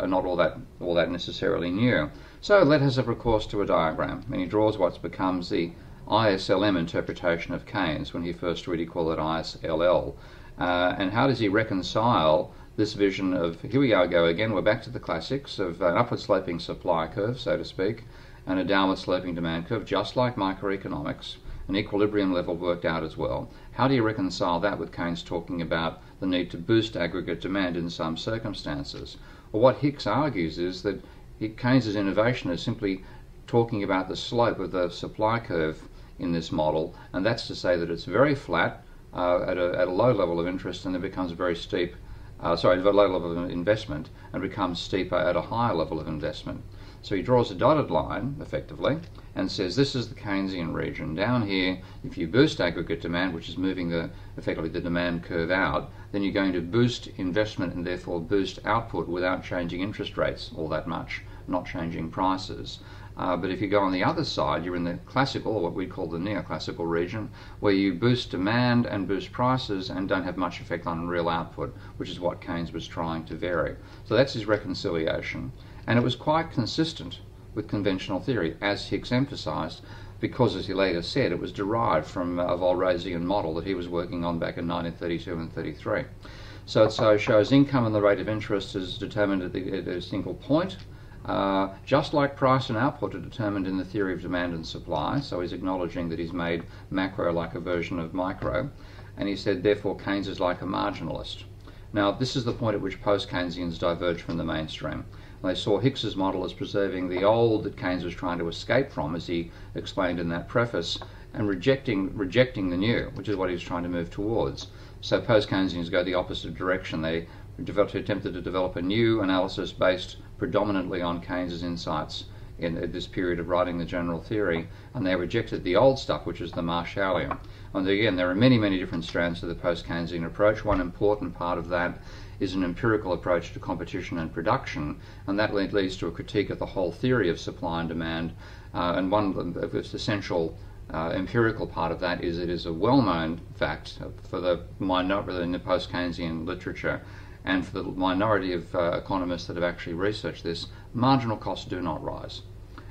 not all that necessarily new. So let us have recourse to a diagram, and he draws what becomes the ISLM interpretation of Keynes. When he first read, he called it ISLL. And how does he reconcile this vision of, here we go again, we're back to the classics of an upward-sloping supply curve, so to speak, and a downward-sloping demand curve, just like microeconomics. An equilibrium level worked out as well. How do you reconcile that with Keynes talking about the need to boost aggregate demand in some circumstances? Well, what Hicks argues is that Keynes's innovation is simply talking about the slope of the supply curve in this model, and that's to say that it's very flat at a low level of interest, and it becomes very steep, at a low level of investment, and becomes steeper at a higher level of investment. So he draws a dotted line, effectively, and says this is the Keynesian region. Down here, if you boost aggregate demand, which is moving effectively the demand curve out, then you're going to boost investment and therefore boost output without changing interest rates all that much, not changing prices. But if you go on the other side, you're in the classical, or what we call the neoclassical region, where you boost demand and boost prices and don't have much effect on real output, which is what Keynes was trying to vary. So that's his reconciliation. And it was quite consistent with conventional theory, as Hicks emphasised, because, as he later said, it was derived from a Walrasian model that he was working on back in 1932 and 33. So it shows income and the rate of interest is determined at a single point, just like price and output are determined in the theory of demand and supply. So he's acknowledging that he's made macro like a version of micro. And he said, therefore, Keynes is like a marginalist. Now, this is the point at which post-Keynesians diverged from the mainstream. They saw Hicks's model as preserving the old that Keynes was trying to escape from, as he explained in that preface, and rejecting the new, which is what he was trying to move towards. So post-Keynesians go the opposite direction. They attempted to develop a new analysis based predominantly on Keynes's insights in this period of writing the general theory, and they rejected the old stuff, which is the Marshallian. And again, there are many, many different strands to the post-Keynesian approach. One important part of that is an empirical approach to competition and production, and that leads to a critique of the whole theory of supply and demand, and one of the essential empirical part of that is it is a well-known fact for the minority in the post-Keynesian literature and for the minority of economists that have actually researched this, marginal costs do not rise.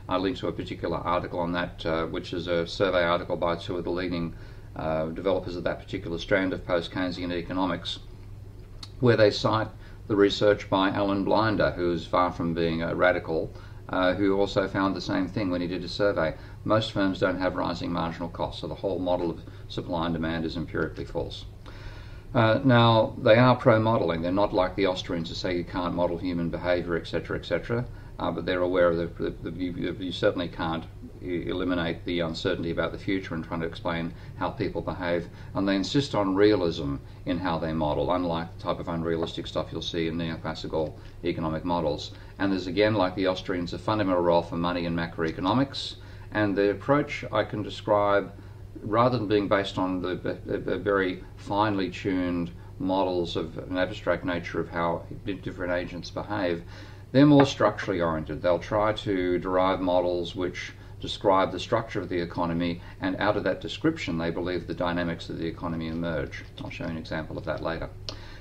I linked to a particular article on that, which is a survey article by two of the leading developers of that particular strand of post-Keynesian economics, where they cite the research by Alan Blinder, who is far from being a radical, who also found the same thing when he did a survey. Most firms don't have rising marginal costs, so the whole model of supply and demand is empirically false. Now, they are pro-modelling. They're not like the Austrians who say you can't model human behaviour, etc., etc., but they're aware of the you certainly can't eliminate the uncertainty about the future and trying to explain how people behave, and they insist on realism in how they model, unlike the type of unrealistic stuff you'll see in neoclassical economic models. And there's, again, like the Austrians, a fundamental role for money in macroeconomics, and the approach I can describe, rather than being based on the very finely tuned models of an abstract nature of how different agents behave, they're more structurally oriented. They'll try to derive models which describe the structure of the economy, and out of that description they believe the dynamics of the economy emerge. I'll show you an example of that later.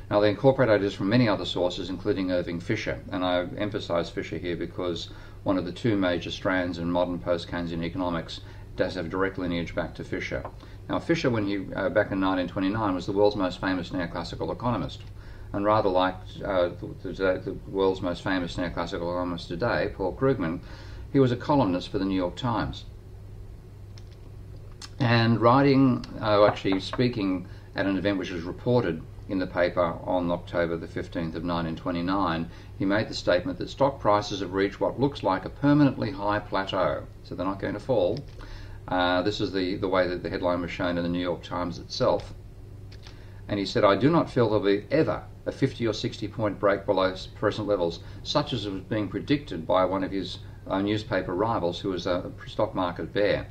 Now, they incorporate ideas from many other sources, including Irving Fisher, and I emphasize Fisher here because one of the two major strands in modern post-Keynesian economics does have direct lineage back to Fisher. Now, Fisher, when he back in 1929, was the world's most famous neoclassical economist, and rather like the world's most famous neoclassical economist today, Paul Krugman, he was a columnist for the New York Times. And writing, actually speaking at an event which was reported in the paper on October the 15th of 1929, he made the statement that stock prices have reached what looks like a permanently high plateau, so they're not going to fall. This is the way that the headline was shown in the New York Times itself. And he said, "I do not feel there will be ever a 50 or 60 point break below present levels, such as was being predicted by one of his newspaper rivals, who was a stock market bear."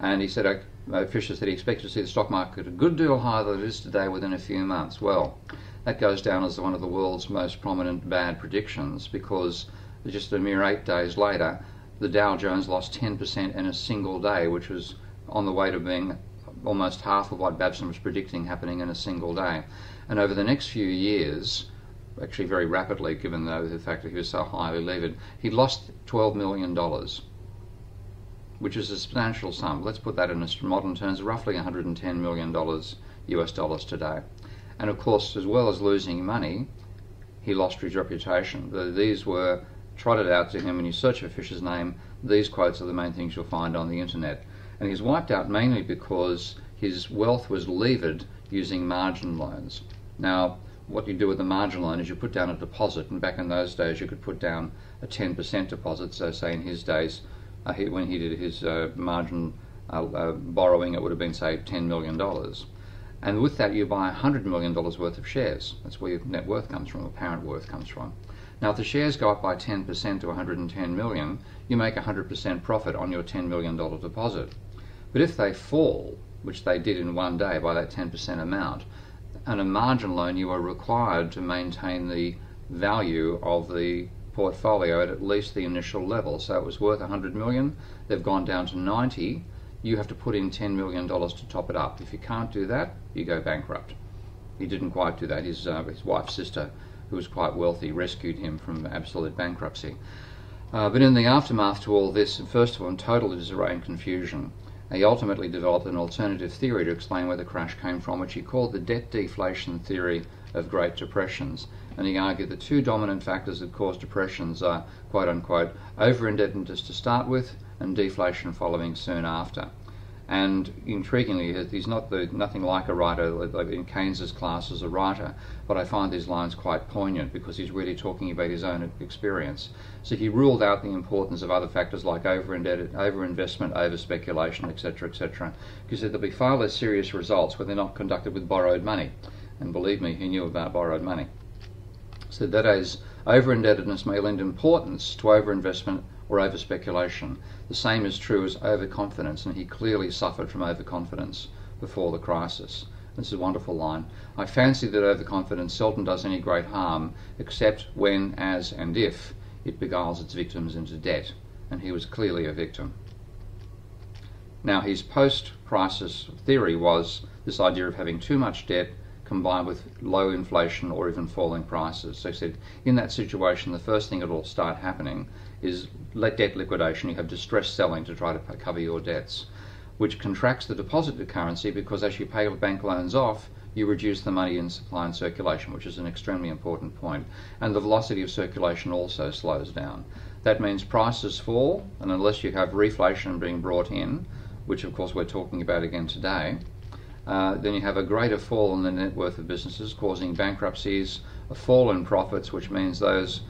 And he said, Fisher said he expected to see the stock market a good deal higher than it is today within a few months. Well, that goes down as one of the world's most prominent bad predictions, because just a mere 8 days later, the Dow Jones lost 10% in a single day, which was on the way to being almost half of what Babson was predicting happening in a single day. And over the next few years, actually very rapidly, given the fact that he was so highly levered, he lost $12 million, which is a substantial sum. Let's put that in modern terms, roughly $110 million US dollars today. And of course, as well as losing money, he lost his reputation. These were trotted out to him. When you search for Fisher's name, these quotes are the main things you'll find on the internet. And he's wiped out mainly because his wealth was levered using margin loans. Now, what you do with a margin loan is you put down a deposit, and back in those days you could put down a 10% deposit. So say in his days, when he did his margin borrowing, it would have been, say, $10 million. And with that you buy $100 million worth of shares. That's where your net worth comes from, apparent worth comes from. Now, if the shares go up by 10% to 110 million, you make 100% profit on your $10 million deposit. But if they fall, which they did in one day by that 10% amount, on a margin loan you are required to maintain the value of the portfolio at least the initial level. So it was worth 100 million, they've gone down to 90, you have to put in $10 million to top it up. If you can't do that, you go bankrupt. He didn't quite do that. His wife's sister, who was quite wealthy, rescued him from absolute bankruptcy. But in the aftermath to all this, first of all, in total disarray and confusion, he ultimately developed an alternative theory to explain where the crash came from, which he called the debt deflation theory of Great Depressions. And he argued the two dominant factors that cause depressions are, quote unquote, over-indebtedness to start with and deflation following soon after. And intriguingly, he's nothing like a writer. Like in Keynes's class as a writer, but I find these lines quite poignant because he's really talking about his own experience. So he ruled out the importance of other factors like overinvestment, over-speculation, etc., etc. He said there'll be far less serious results when they're not conducted with borrowed money. And believe me, he knew about borrowed money. So that is, over-indebtedness may lend importance to over-investment or over-speculation. The same is true as overconfidence, and he clearly suffered from overconfidence before the crisis. This is a wonderful line. I fancy that overconfidence seldom does any great harm, except when, as, and if it beguiles its victims into debt. And he was clearly a victim. Now, his post-crisis theory was this idea of having too much debt combined with low inflation or even falling prices. So he said, in that situation, the first thing that will start happening is debt liquidation. You have distressed selling to try to cover your debts, which contracts the deposited currency, because as you pay bank loans off, you reduce the money in supply and circulation, which is an extremely important point. And the velocity of circulation also slows down. That means prices fall, and unless you have reflation being brought in, which of course we're talking about again today, then you have a greater fall in the net worth of businesses, causing bankruptcies, a fall in profits, which means those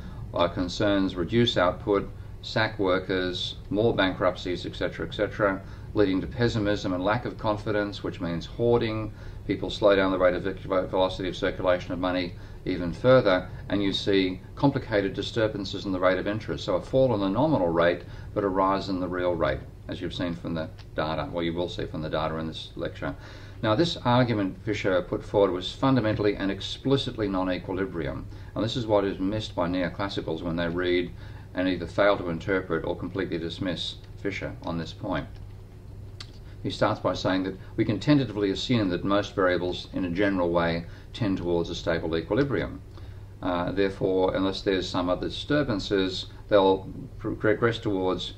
concerns reduce output, sack workers, more bankruptcies, etc., etc., leading to pessimism and lack of confidence, which means hoarding. People slow down the rate of velocity of circulation of money even further, and you see complicated disturbances in the rate of interest. So a fall in the nominal rate, but a rise in the real rate, as you've seen from the data, well, you will see from the data in this lecture. Now, this argument Fisher put forward was fundamentally and explicitly non-equilibrium, and this is what is missed by neoclassicals when they read and either fail to interpret or completely dismiss Fisher on this point. He starts by saying that we can tentatively assume that most variables in a general way tend towards a stable equilibrium. Therefore, unless there's some other disturbances, they'll progress towards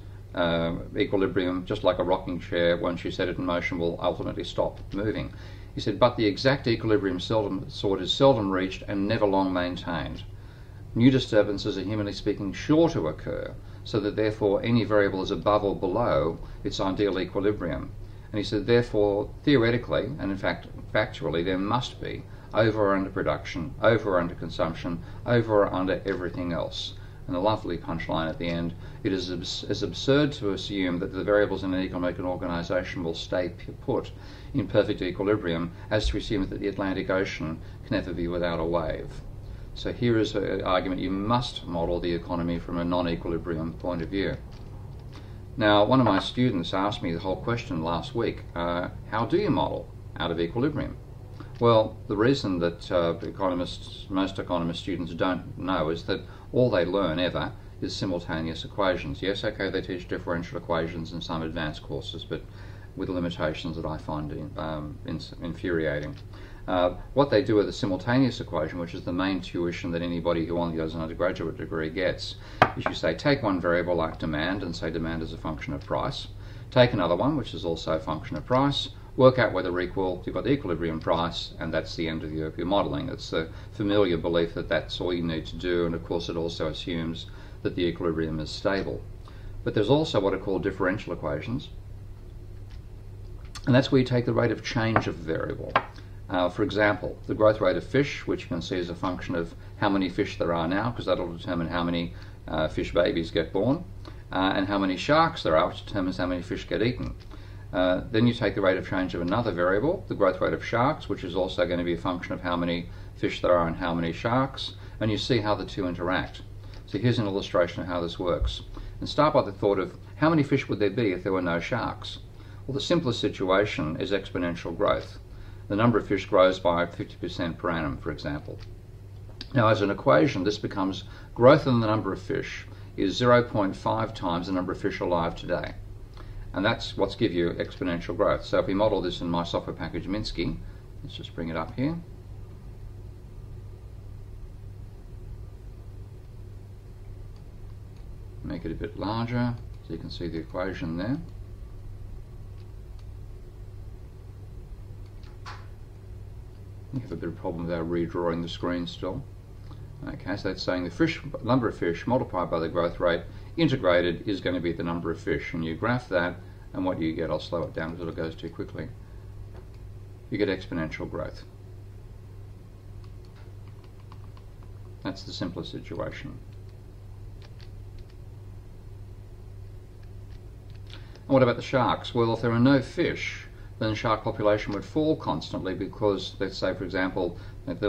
equilibrium, just like a rocking chair. Once you set it in motion, will ultimately stop moving. He said, but the exact equilibrium is seldom reached and never long maintained. New disturbances are, humanly speaking, sure to occur, so that therefore any variable is above or below its ideal equilibrium. And he said, therefore, theoretically, and in fact factually, there must be over or under production, over or under consumption, over or under everything else. And a lovely punchline at the end: it is absurd to assume that the variables in an economic organisation will stay put in perfect equilibrium, as to assume that the Atlantic Ocean can never be without a wave. So here is an argument: you must model the economy from a non-equilibrium point of view. Now, one of my students asked me the whole question last week, how do you model out of equilibrium? Well, the reason that most economist students don't know is that all they learn ever is simultaneous equations. Yes, okay, they teach differential equations in some advanced courses, but with limitations that I find infuriating. What they do with the simultaneous equation, which is the main tuition that anybody who only does an undergraduate degree gets, is you say, take one variable like demand, and say demand is a function of price. Take another one, which is also a function of price. Work out whether equal, you've got the equilibrium price, and that's the end of your modelling. It's the familiar belief that that's all you need to do, and of course it also assumes that the equilibrium is stable. But there's also what are called differential equations, and that's where you take the rate of change of the variable. For example, the growth rate of fish, which you can see is a function of how many fish there are now, because that'll determine how many fish babies get born, and how many sharks there are, which determines how many fish get eaten. Then you take the rate of change of another variable, the growth rate of sharks, which is also going to be a function of how many fish there are and how many sharks, and you see how the two interact. So here's an illustration of how this works. And start by the thought of how many fish would there be if there were no sharks? Well, the simplest situation is exponential growth. The number of fish grows by 50% per annum, for example. Now, as an equation, this becomes growth in the number of fish is 0.5 times the number of fish alive today. And that's what's give you exponential growth. So if we model this in my software package Minsky, let's just bring it up here. Make it a bit larger so you can see the equation there. We have a bit of a problem with our redrawing the screen still. Okay, so that's saying the number of fish multiplied by the growth rate integrated is going to be the number of fish, and you graph that And what you get, I'll slow it down because it goes too quickly. You get exponential growth. That's the simplest situation. And what about the sharks? Well, if there are no fish, then shark population would fall constantly because, let's say, for example,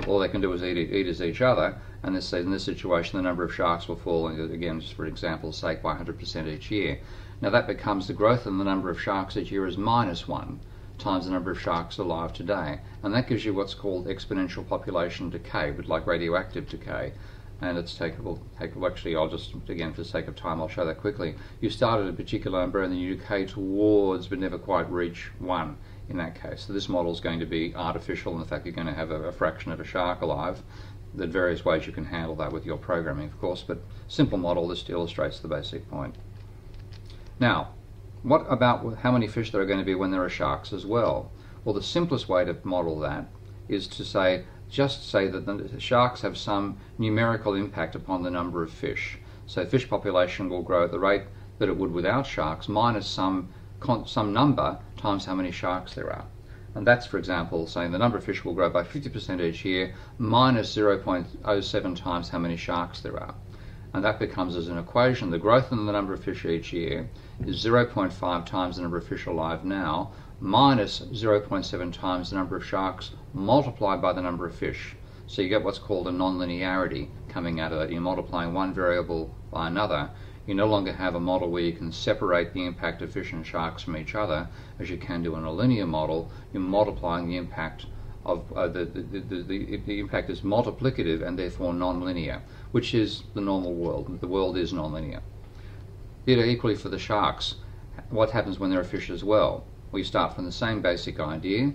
all they can do is eat each other, and this, in this situation the number of sharks will fall, again, just for example's sake, by 100% each year. Now that becomes the growth in the number of sharks each year is -1 times the number of sharks alive today, and that gives you what's called exponential population decay, but like radioactive decay. And it's takeable. Actually, I'll just, again, for the sake of time, I'll show that quickly. You start at a particular number and then you decay towards but never quite reach 1 in that case. So this model is going to be artificial in the fact you're going to have a fraction of a shark alive. There are various ways you can handle that with your programming, of course, but simple model, this illustrates the basic point. Now, what about how many fish there are going to be when there are sharks as well? Well, the simplest way to model that is to say, just say that the sharks have some numerical impact upon the number of fish. So fish population will grow at the rate that it would without sharks minus some number times how many sharks there are. And that's, for example, saying the number of fish will grow by 50% each year minus 0.07 times how many sharks there are. And that becomes as an equation. The growth in the number of fish each year is 0.5 times the number of fish alive now minus 0.7 times the number of sharks multiplied by the number of fish. So you get what's called a non-linearity coming out of that. You're multiplying one variable by another. You no longer have a model where you can separate the impact of fish and sharks from each other, as you can do in a linear model. You're multiplying the impact of the impact is multiplicative and therefore non-linear, which is the normal world. The world is non-linear. Equally for the sharks, what happens when there are fish as well? We start from the same basic idea.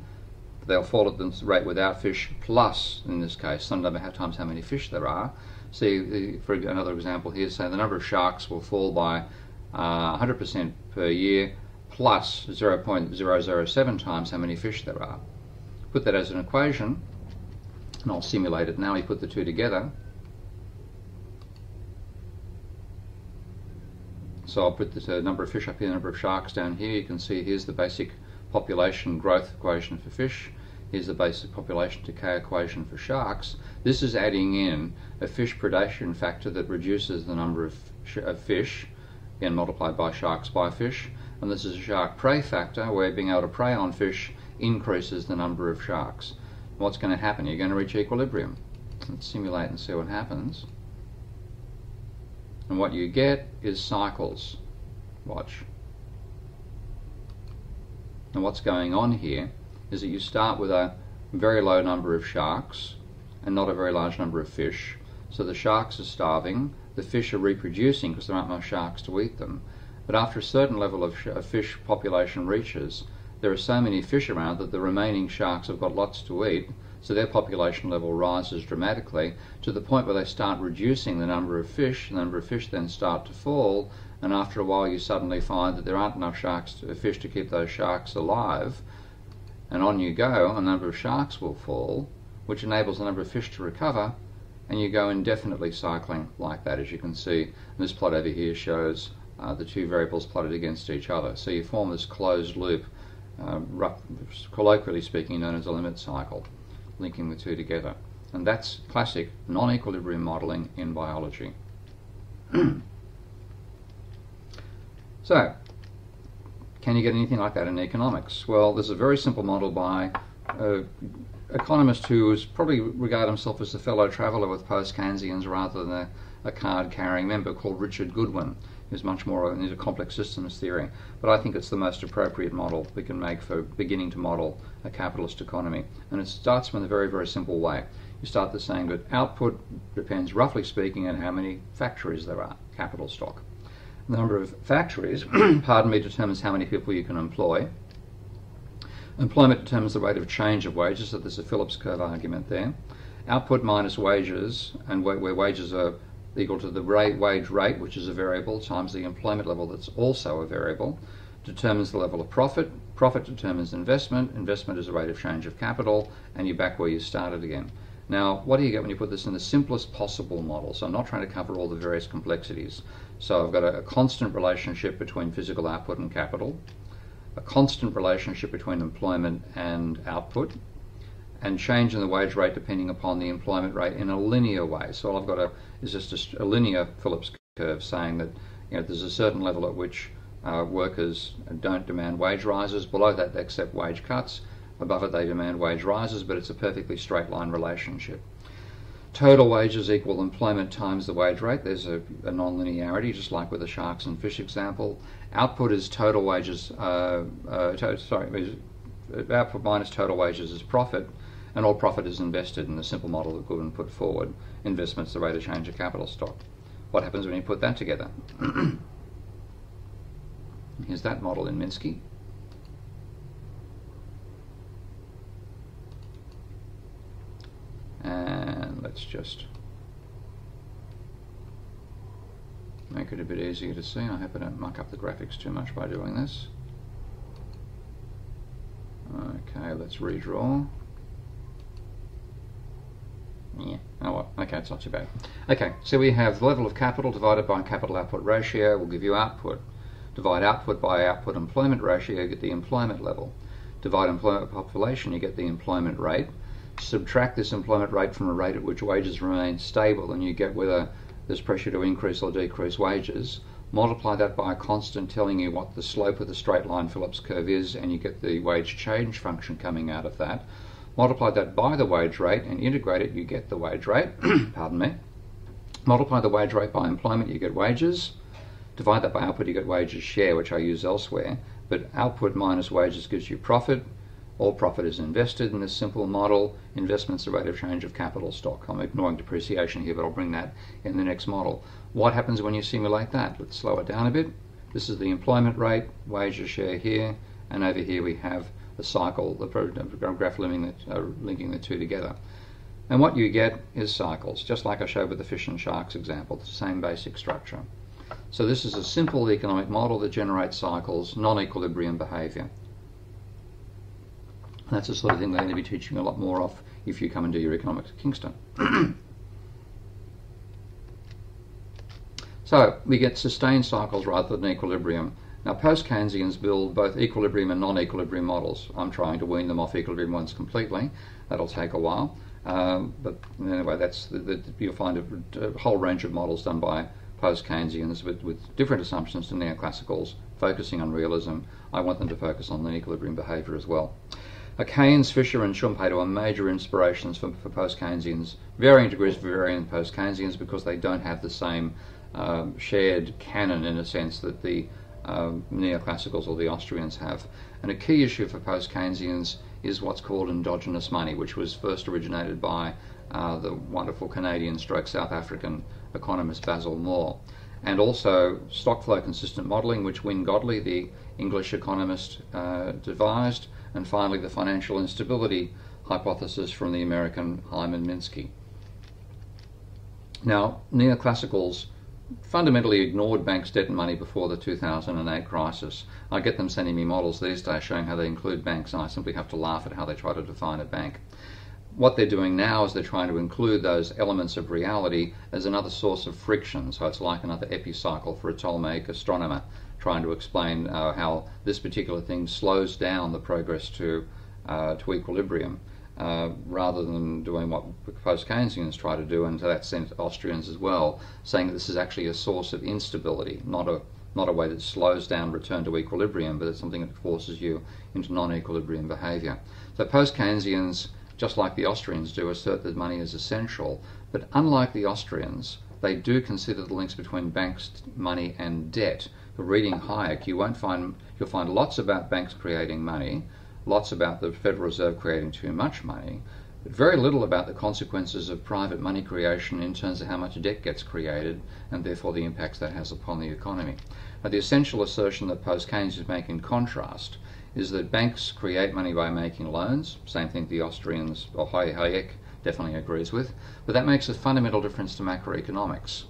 They'll fall at the rate without fish plus, in this case, some number of times how many fish there are. See, for another example here, say the number of sharks will fall by 100% per year plus 0.007 times how many fish there are. Put that as an equation, and I'll simulate it now. You put the two together. So I'll put the number of fish up here, the number of sharks down here. You can see here's the basic population growth equation for fish. Here's the basic population decay equation for sharks. This is adding in a fish predation factor that reduces the number of fish, again multiplied by sharks by fish. And this is a shark prey factor, where being able to prey on fish increases the number of sharks. What's going to happen? You're going to reach equilibrium. Let's simulate and see what happens. And what you get is cycles. Watch. And what's going on here is that you start with a very low number of sharks and not a very large number of fish. So the sharks are starving, the fish are reproducing because there aren't enough sharks to eat them. But after a certain level of fish population reaches, there are so many fish around that the remaining sharks have got lots to eat, so their population level rises dramatically to the point where they start reducing the number of fish. The number of fish then start to fall, and after a while you suddenly find that there aren't enough fish to keep those sharks alive, and on you go. A number of sharks will fall, which enables the number of fish to recover, and you go indefinitely cycling like that, as you can see. And this plot over here shows the two variables plotted against each other, so you form this closed loop, colloquially speaking known as a limit cycle, linking the two together. And that's classic non-equilibrium modeling in biology. So, can you get anything like that in economics? Well, there's a very simple model by an economist who is probably regarded himself as a fellow traveller with post Keynesians rather than a card-carrying member, called Richard Goodwin, who's much more into complex systems theory. But I think it's the most appropriate model we can make for beginning to model a capitalist economy. And it starts from a very, very simple way. You start by saying that output depends, roughly speaking, on how many factories there are, capital stock. The number of factories, pardon me, determines how many people you can employ. Employment determines the rate of change of wages, so there's a Phillips curve argument there. Output minus wages, and where wages are equal to the wage rate, which is a variable, times the employment level, that's also a variable, determines the level of profit. Profit determines investment. Investment is the rate of change of capital, and you're back where you started again. Now, what do you get when you put this in the simplest possible model? So I'm not trying to cover all the various complexities. So I've got a constant relationship between physical output and capital. a constant relationship between employment and output, and change in the wage rate depending upon the employment rate in a linear way. So all I've got is just a linear Phillips curve saying that, you know, there's a certain level at which workers don't demand wage rises. Below that, they accept wage cuts. Above it, they demand wage rises, but it's a perfectly straight line relationship. Total wages equal employment times the wage rate. There's a non-linearity, just like with the sharks and fish example. Output is total wages, output minus total wages is profit, and all profit is invested in the simple model that Goodwin put forward. Investment's the rate of change of capital stock. What happens when you put that together? Here's that model in Minsky. And let's just make it a bit easier to see. I hope I don't muck up the graphics too much by doing this. Okay, let's redraw. Yeah, oh well, okay, it's not too bad. Okay, so we have level of capital divided by capital output ratio will give you output. Divide output by output employment ratio, you get the employment level. Divide employment population, you get the employment rate. Subtract this employment rate from a rate at which wages remain stable, and you get whether there's pressure to increase or decrease wages. Multiply that by a constant telling you what the slope of the straight line Phillips curve is, and you get the wage change function coming out of that. Multiply that by the wage rate and integrate it, you get the wage rate. Pardon me. Multiply the wage rate by employment, you get wages. Divide that by output, you get wages share, which I use elsewhere. But output minus wages gives you profit. All profit is invested in this simple model. Investment's the rate of change of capital stock. I'm ignoring depreciation here, but I'll bring that in the next model. What happens when you simulate that? Let's slow it down a bit. This is the employment rate, wages share here, and over here we have the cycle, the graph linking the two together. And what you get is cycles, just like I showed with the fish and sharks example, the same basic structure. So this is a simple economic model that generates cycles, non-equilibrium behaviour. That's the sort of thing they're going to be teaching a lot more of if you come and do your economics at Kingston. So we get sustained cycles rather than equilibrium. Now, post-Keynesians build both equilibrium and non-equilibrium models. I'm trying to wean them off equilibrium ones completely. That'll take a while. But anyway, that's you'll find a whole range of models done by post-Keynesians with different assumptions to neoclassicals, focusing on realism. I want them to focus on the equilibrium behaviour as well. Keynes, Fisher and Schumpeter are major inspirations for post-Keynesians, varying degrees of varying post-Keynesians, because they don't have the same shared canon, in a sense, that the neoclassicals or the Austrians have. And a key issue for post-Keynesians is what's called endogenous money, which was first originated by the wonderful Canadian / South African economist Basil Moore. And also Stock-Flow Consistent Modeling, which Wynne Godley, the English economist, devised. And finally, the Financial Instability Hypothesis from the American Hyman Minsky. Now, neoclassicals fundamentally ignored banks' debt and money before the 2008 crisis. I get them sending me models these days showing how they include banks, and I simply have to laugh at how they try to define a bank. What they're doing now is they're trying to include those elements of reality as another source of friction, so it's like another epicycle for a Ptolemaic astronomer, trying to explain how this particular thing slows down the progress to equilibrium, rather than doing what post-Keynesians try to do, and to that sense Austrians as well, saying that this is actually a source of instability, not a way that slows down return to equilibrium, but it's something that forces you into non-equilibrium behaviour. So post-Keynesians, just like the Austrians do, assert that money is essential, but unlike the Austrians, they do consider the links between banks, money and debt. For reading Hayek, you'll find lots about banks creating money, lots about the Federal Reserve creating too much money, but very little about the consequences of private money creation in terms of how much debt gets created and therefore the impacts that has upon the economy. Now, the essential assertion that post-Keynesians make in contrast is that banks create money by making loans, same thing the Austrians or Hayek definitely agrees with, but that makes a fundamental difference to macroeconomics.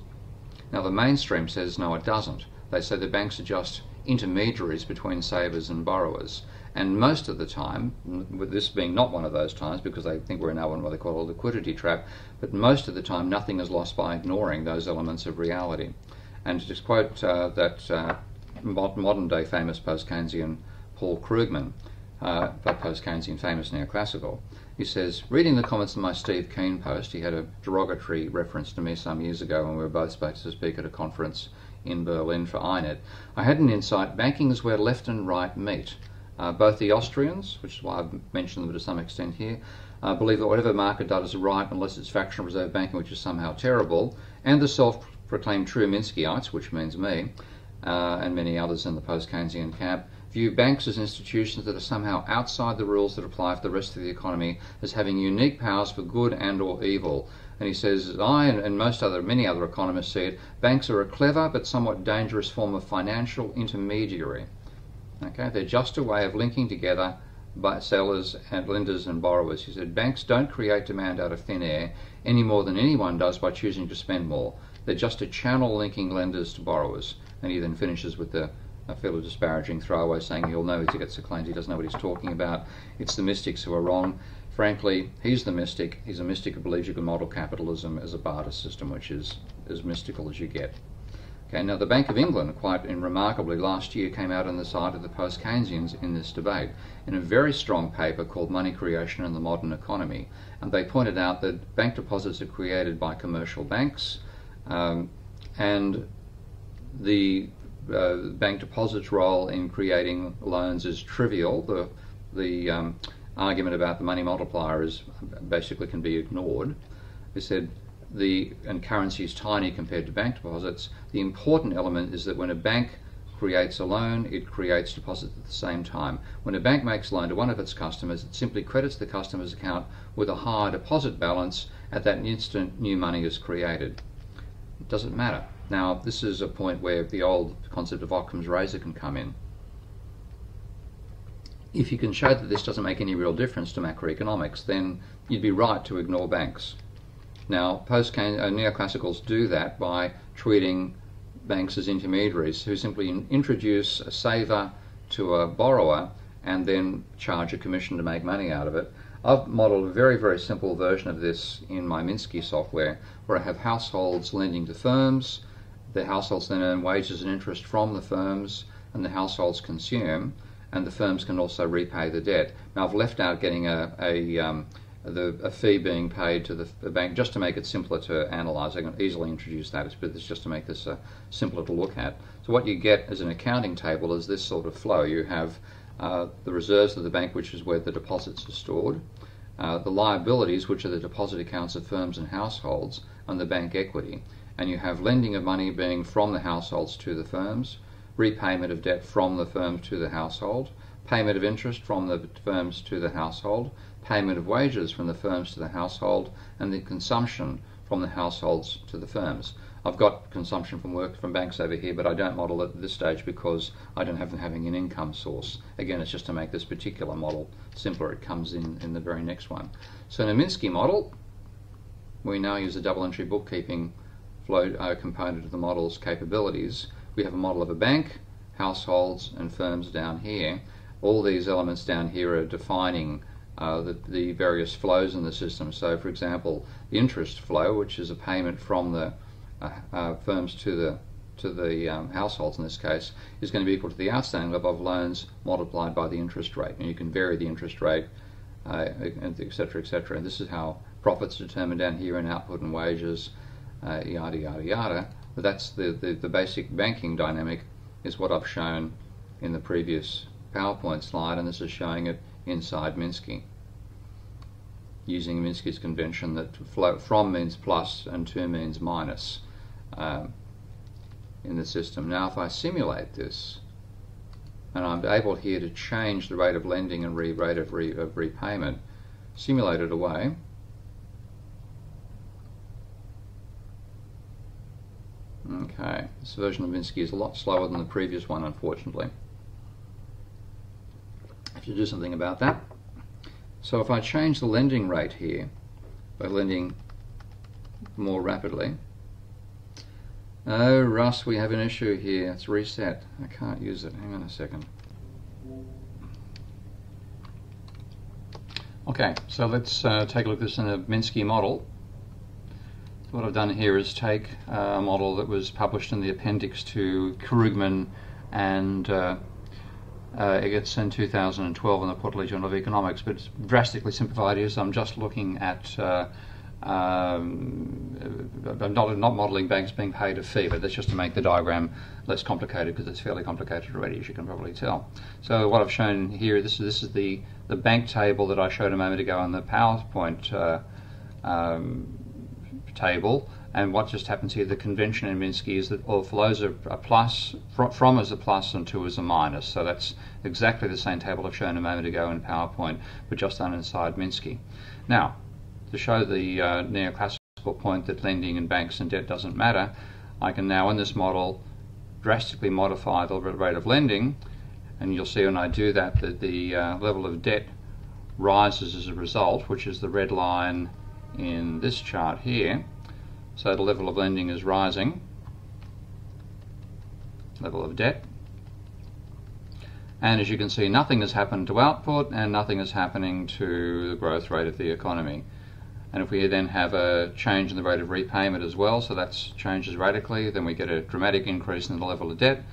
Now, the mainstream says no, it doesn't. They say the banks are just intermediaries between savers and borrowers. And most of the time, with this being not one of those times, because they think we're in what they call a liquidity trap, but most of the time nothing is lost by ignoring those elements of reality. And to just quote that modern-day famous post-Keynesian Paul Krugman, the Post Keynesian famous neoclassical. He says, reading the comments in my Steve Keen post, he had a derogatory reference to me some years ago when we were both supposed to speak at a conference in Berlin for INET, I had an insight, banking is where left and right meet. Both the Austrians, which is why I've mentioned them to some extent here, believe that whatever market does is right unless it's fractional reserve banking, which is somehow terrible, and the self-proclaimed true Minskyites, which means me, and many others in the post-Keynesian camp, view banks as institutions that are somehow outside the rules that apply for the rest of the economy as having unique powers for good and or evil. And he says, as I and many other economists see it, banks are a clever but somewhat dangerous form of financial intermediary. Okay, they're just a way of linking together by sellers and lenders and borrowers. He said, banks don't create demand out of thin air any more than anyone does by choosing to spend more. They're just a channel linking lenders to borrowers. And he then finishes with a field of disparaging throwaway saying he'll know he gets the claims, he doesn't know what he's talking about. It's the mystics who are wrong. Frankly, he's the mystic. He's a mystic who believes you can model capitalism as a barter system, which is as mystical as you get. Okay, now the Bank of England, quite remarkably, last year came out on the side of the post-Keynesians in this debate in a very strong paper called Money Creation and the Modern Economy. And they pointed out that bank deposits are created by commercial banks, and the bank deposits' role in creating loans is trivial. The argument about the money multiplier is basically can be ignored. They said, and currency is tiny compared to bank deposits. The important element is that when a bank creates a loan, it creates deposits at the same time. When a bank makes a loan to one of its customers, it simply credits the customer's account with a higher deposit balance. At that instant, new money is created. It doesn't matter. Now, this is a point where the old concept of Occam's razor can come in. If you can show that this doesn't make any real difference to macroeconomics, then you'd be right to ignore banks. Now, neoclassicals do that by treating banks as intermediaries who simply introduce a saver to a borrower and then charge a commission to make money out of it. I've modeled a very, very simple version of this in my Minsky software, where I have households lending to firms, the households then earn wages and interest from the firms, and the households consume, and the firms can also repay the debt. Now, I've left out getting a fee being paid to the bank, just to make it simpler to analyse. I can easily introduce that, but it's just to make this simpler to look at. So what you get as an accounting table is this sort of flow. You have the reserves of the bank, which is where the deposits are stored, the liabilities, which are the deposit accounts of firms and households, and the bank equity. And you have lending of money being from the households to the firms, repayment of debt from the firm to the household, payment of interest from the firms to the household, payment of wages from the firms to the household, and the consumption from the households to the firms. I've got consumption from banks over here, but I don't model it at this stage because I don't have them having an income source. Again, it's just to make this particular model simpler. It comes in the very next one. So in a Minsky model, we now use the double entry bookkeeping flow component of the model's capabilities. We have a model of a bank, households, and firms down here. All these elements down here are defining the various flows in the system. So, for example, the interest flow, which is a payment from the firms to the households in this case, is going to be equal to the outstanding level of loans multiplied by the interest rate. And you can vary the interest rate, etc., etc. And this is how profits are determined down here in output and wages, yada, yada, yada. But that's the basic banking dynamic is what I've shown in the previous PowerPoint slide, and this is showing it inside Minsky, using Minsky's convention that from means plus and to means minus in the system. Now, if I simulate this, and I'm able here to change the rate of lending and rate of repayment, simulate it away, okay, this version of Minsky is a lot slower than the previous one, unfortunately. I have to do something about that. So if I change the lending rate here by lending more rapidly, oh Russ, we have an issue here, it's reset, I can't use it, hang on a second. Okay, so let's take a look at this in a Minsky model. So what I've done here is take a model that was published in the appendix to Krugman and It gets in 2012 in the Quarterly Journal of Economics, but it's drastically simplified. I'm just looking at not modelling banks being paid a fee, but that's just to make the diagram less complicated, because it's fairly complicated already, as you can probably tell. So what I've shown here, this is the bank table that I showed a moment ago on the PowerPoint table. And what just happens here, the convention in Minsky is that all flows are a plus, from is a plus and to is a minus. So that's exactly the same table I've shown a moment ago in PowerPoint, but just done inside Minsky. Now, to show the neoclassical point that lending and banks and debt doesn't matter, I can now in this model drastically modify the rate of lending, and you'll see when I do that that the level of debt rises as a result, which is the red line in this chart here. So the level of lending is rising, level of debt, and as you can see, nothing has happened to output and nothing is happening to the growth rate of the economy. And if we then have a change in the rate of repayment as well, so that changes radically, then we get a dramatic increase in the level of debt.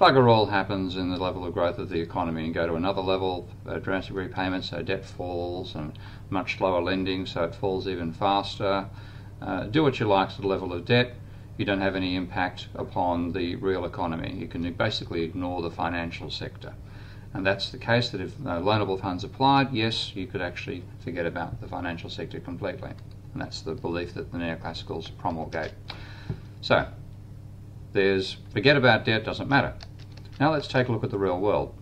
Bugger all happens in the level of growth of the economy, and go to another level, drastic repayment, so debt falls, and much slower lending, so it falls even faster. Do what you like to the level of debt. You don't have any impact upon the real economy. You can basically ignore the financial sector. And that's the case that if loanable funds applied, yes, you could actually forget about the financial sector completely. And that's the belief that the neoclassicals promulgate. So, there's forget about debt, doesn't matter. Now let's take a look at the real world.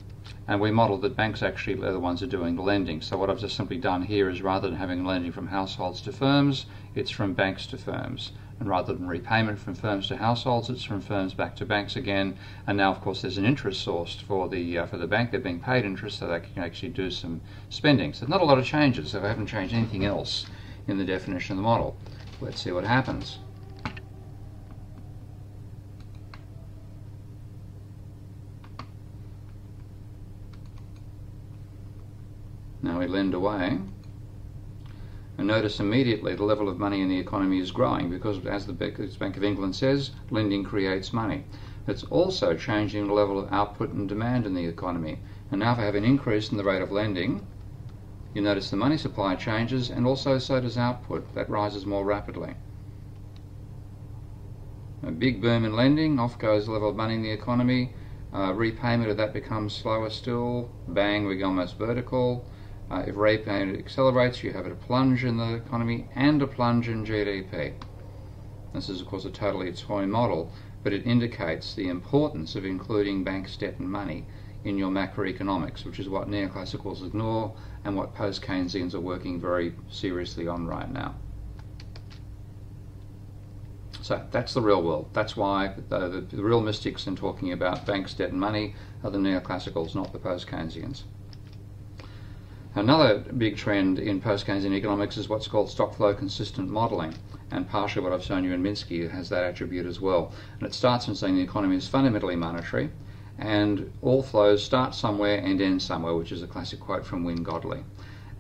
And we model that banks actually are the ones who are doing the lending. So what I've just simply done here is rather than having lending from households to firms, it's from banks to firms. And rather than repayment from firms to households, it's from firms back to banks again. And now, of course, there's an interest source for the bank. They're being paid interest, so they can actually do some spending. So not a lot of changes. So I haven't changed anything else in the definition of the model. Let's see what happens. Now we lend away, and notice immediately the level of money in the economy is growing, because as the Bank of England says, lending creates money. It's also changing the level of output and demand in the economy. And now if I have an increase in the rate of lending, you notice the money supply changes, and also so does output. That rises more rapidly. A big boom in lending, off goes the level of money in the economy, repayment of that becomes slower still, bang, we go almost vertical. If repayment accelerates, you have a plunge in the economy and a plunge in GDP. This is, of course, a totally toy model, but it indicates the importance of including banks, debt and money in your macroeconomics, which is what neoclassicals ignore and what post-Keynesians are working very seriously on right now. So that's the real world. That's why the real mystics in talking about banks, debt and money are the neoclassicals, not the post-Keynesians. Another big trend in post-Keynesian economics is what's called stock-flow consistent modeling, and partially what I've shown you in Minsky has that attribute as well. And it starts in saying the economy is fundamentally monetary, and all flows start somewhere and end somewhere, which is a classic quote from Wynne Godley.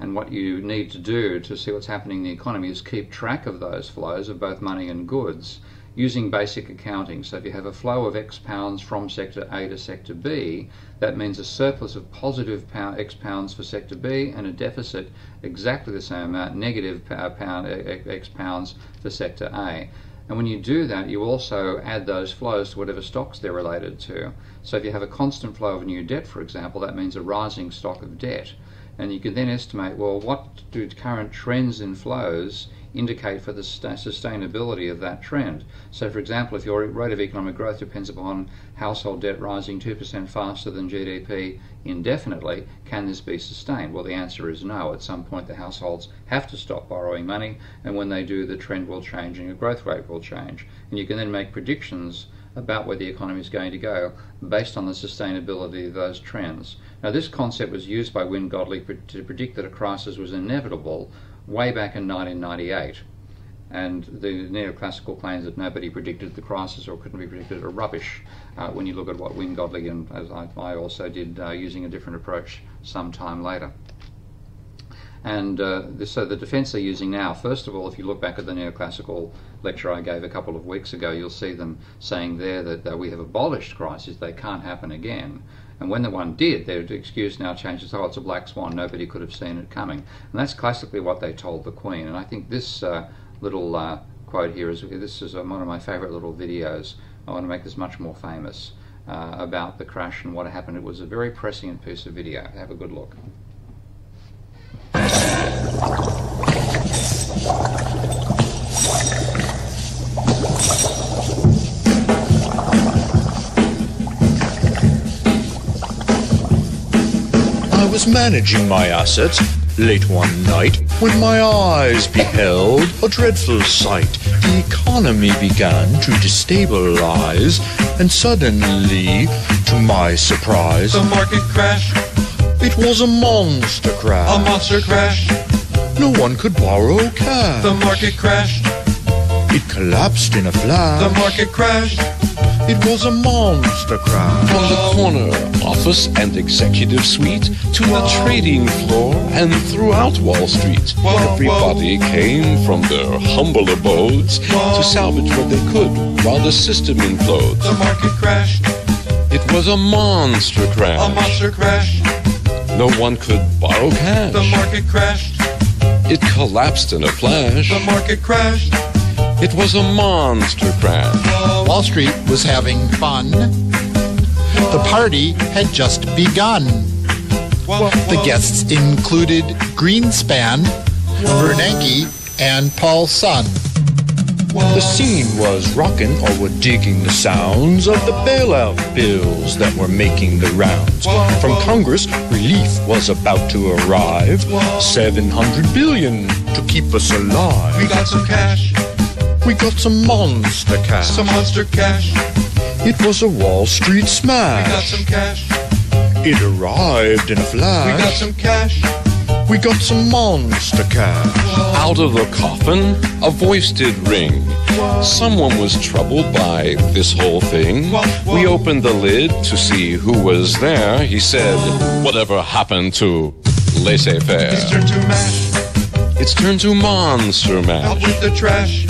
And what you need to do to see what's happening in the economy is keep track of those flows of both money and goods using basic accounting. So if you have a flow of X pounds from sector A to sector B, that means a surplus of positive X pounds for sector B and a deficit exactly the same amount, negative X pounds for sector A. And when you do that, you also add those flows to whatever stocks they're related to. So if you have a constant flow of new debt, for example, that means a rising stock of debt. And you can then estimate, well, what do current trends in flows indicate for the sustainability of that trend. So for example, if your rate of economic growth depends upon household debt rising 2% faster than GDP indefinitely, can this be sustained? Well, the answer is no. At some point the households have to stop borrowing money, and when they do, the trend will change and your growth rate will change. And you can then make predictions about where the economy is going to go based on the sustainability of those trends. Now this concept was used by Wynne Godley to predict that a crisis was inevitable way back in 1998, and the neoclassical claims that nobody predicted the crisis or couldn't be predicted are rubbish when you look at what Wynne Godley, and as I also did using a different approach some time later. And so the defense they're using now, first of all, if you look back at the neoclassical lecture I gave a couple of weeks ago, you'll see them saying there that we have abolished crises, they can't happen again. And when the one did, their excuse now changes, oh, it's a black swan, nobody could have seen it coming. And that's classically what they told the Queen. And I think this little quote here, this is one of my favourite little videos. I want to make this much more famous about the crash and what happened. It was a very prescient piece of video. Have a good look. I was managing my assets late one night when my eyes beheld a dreadful sight. The economy began to destabilize, and suddenly, to my surprise, the market crashed. It was a monster crash. A monster crash. No one could borrow cash. The market crashed. It collapsed in a flash. The market crashed. It was a monster crash. From the corner office and executive suite to a trading floor and throughout Wall Street, everybody came from their humble abodes to salvage what they could while the system implodes. The market crashed. It was a monster crash. A monster crash. No one could borrow cash. The market crashed. It collapsed in a flash. The market crashed. It was a monster crash. Wall Street was having fun. The party had just begun. The guests included Greenspan, Bernanke, and Paul Sun. The scene was rockin' or were digging the sounds of the bailout bills that were making the rounds. From Congress, relief was about to arrive. $700 billion to keep us alive. We got some cash. We got some monster cash. Some monster cash. It was a Wall Street smash. We got some cash. It arrived in a flash. We got some cash. We got some monster cash. Out of the coffin, a voice did ring. Someone was troubled by this whole thing. We opened the lid to see who was there. He said, whatever happened to laissez-faire? It's turned to mash. It's turned to monster mash. Out with the trash.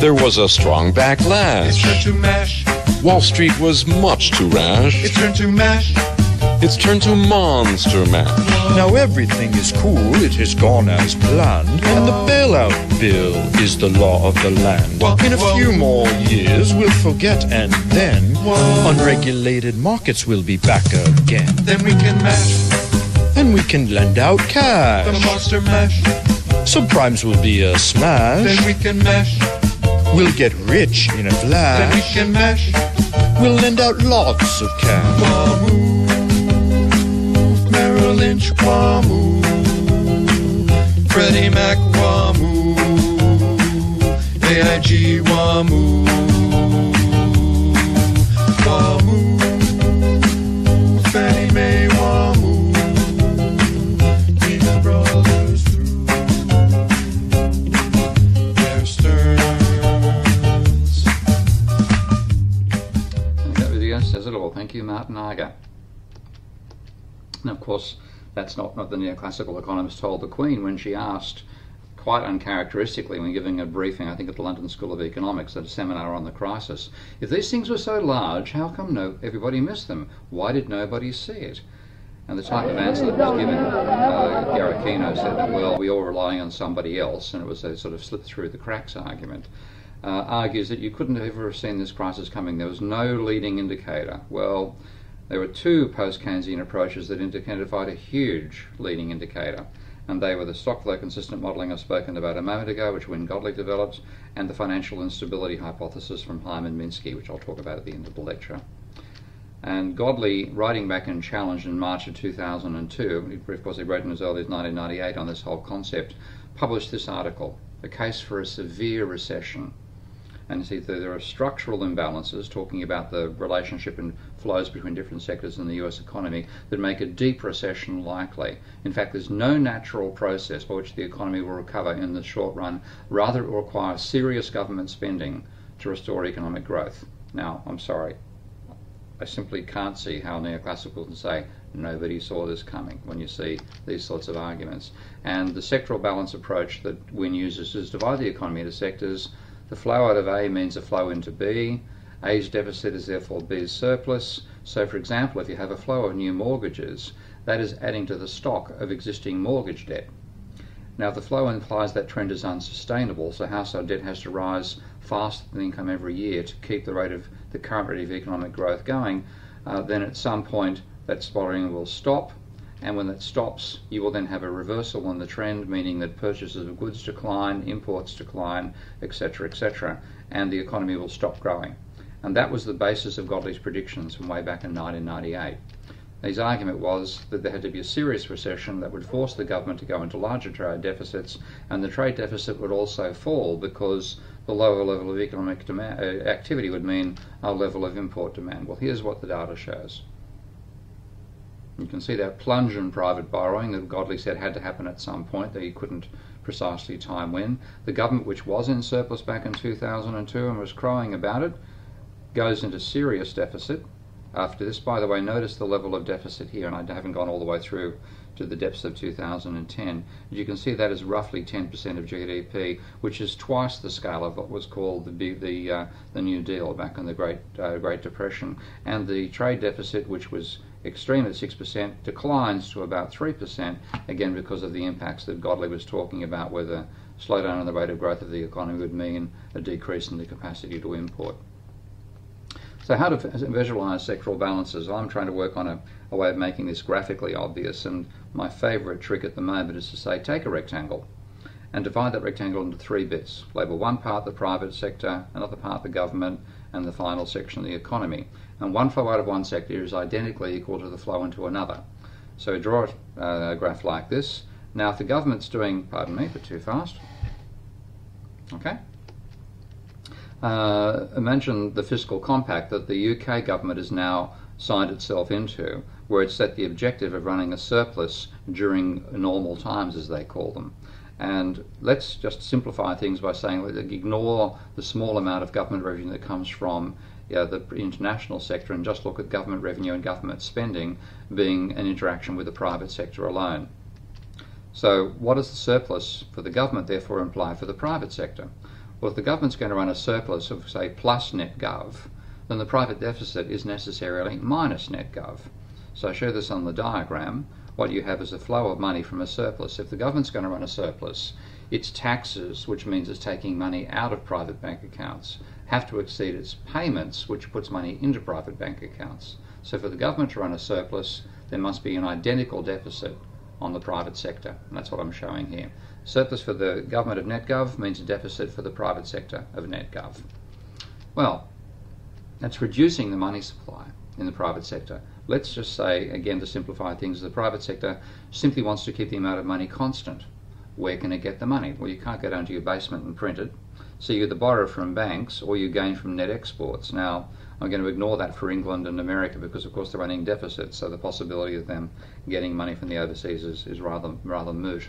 There was a strong backlash. It's turned to mash. Wall Street was much too rash. It's turned to mash. It's turned to monster mash. Now everything is cool, it has gone as planned, and the bailout bill is the law of the land. In a few more years we'll forget, and then unregulated markets will be back again. Then we can mash. And we can lend out cash. The monster mash. Subprimes will be a smash. Then we can mash. We'll get rich in a flash. Then we can mash. We'll lend out lots of cash. Wah-move, Merrill Lynch, wah-move, Freddie Mac, wah-move, AIG, wah-move, wah-move, Fannie Mae, wah-move, be the brothers through their stern. Says it all. Thank you, Martin Aga. And of course, that's not what the neoclassical economist told the Queen when she asked, quite uncharacteristically when giving a briefing, I think at the London School of Economics, at a seminar on the crisis, if these things were so large, how come everybody missed them? Why did nobody see it? And the type of answer that was given, Garicano said that, well, we all relying on somebody else, and it was a sort of slip through the cracks argument. Argues that you couldn't have ever seen this crisis coming. There was no leading indicator. Well, there were two post-Keynesian approaches that identified a huge leading indicator, and they were the Stock-Flow Consistent Modeling I've spoken about a moment ago, which Wynne Godley developed, and the Financial Instability Hypothesis from Hyman Minsky, which I'll talk about at the end of the lecture. And Godley, writing back and challenged in March of 2002, of course he wrote in as early as 1998 on this whole concept, published this article, A Case for a Severe Recession. And you see there are structural imbalances, talking about the relationship and flows between different sectors in the US economy, that make a deep recession likely. In fact, there's no natural process by which the economy will recover in the short run. Rather, it will require serious government spending to restore economic growth. Now, I'm sorry, I simply can't see how neoclassicals can say nobody saw this coming when you see these sorts of arguments. And the sectoral balance approach that Wynne uses is divide the economy into sectors. The flow out of A means a flow into B. A's deficit is therefore B's surplus. So for example, if you have a flow of new mortgages, that is adding to the stock of existing mortgage debt. Now the flow implies that trend is unsustainable, so household debt has to rise faster than income every year to keep the current rate of economic growth going. Then at some point that spiraling will stop, and when that stops you will then have a reversal in the trend, meaning that purchases of goods decline, imports decline, etc., etc., and the economy will stop growing. And that was the basis of Godley's predictions from way back in 1998. His argument was that there had to be a serious recession that would force the government to go into larger trade deficits, and the trade deficit would also fall because the lower level of economic demand, activity would mean a level of import demand. Well, here's what the data shows. You can see that plunge in private borrowing that Godley said had to happen at some point, though he couldn't precisely time when. The government, which was in surplus back in 2002 and was crying about it, goes into serious deficit after this. By the way, notice the level of deficit here, and I haven't gone all the way through to the depths of 2010. You can see that is roughly 10% of GDP, which is twice the scale of what was called the New Deal back in the Great Depression. And the trade deficit, which was extreme at 6%, declines to about 3%, again because of the impacts that Godley was talking about, where the slowdown in the rate of growth of the economy would mean a decrease in the capacity to import. So how to visualize sectoral balances? I'm trying to work on a way of making this graphically obvious, and my favorite trick at the moment is to say take a rectangle and divide that rectangle into three bits. Label one part the private sector, another part the government, and the final section the economy. And one flow out of one sector is identically equal to the flow into another. So draw a graph like this. Now if the government's doing, pardon me, but too fast, okay? Imagine the fiscal compact that the UK government has now signed itself into, where it set the objective of running a surplus during normal times, as they call them. And let's just simplify things by saying, ignore the small amount of government revenue that comes from the international sector, and just look at government revenue and government spending being an interaction with the private sector alone. So what does the surplus for the government therefore imply for the private sector? Well, if the government's going to run a surplus of, say, plus net gov, then the private deficit is necessarily minus net gov. So I show this on the diagram. What you have is a flow of money from a surplus. If the government's going to run a surplus, its taxes, which means it's taking money out of private bank accounts, have to exceed its payments, which puts money into private bank accounts. So for the government to run a surplus, there must be an identical deficit on the private sector, and that's what I'm showing here. Surplus for the government of NetGov means a deficit for the private sector of NetGov. Well, that's reducing the money supply in the private sector. Let's just say, again to simplify things, the private sector simply wants to keep the amount of money constant. Where can it get the money? Well, you can't go down to your basement and print it, so you either borrow from banks or you gain from net exports. Now, I'm going to ignore that for England and America because, of course, they're running deficits, so the possibility of them getting money from the overseas is rather moot.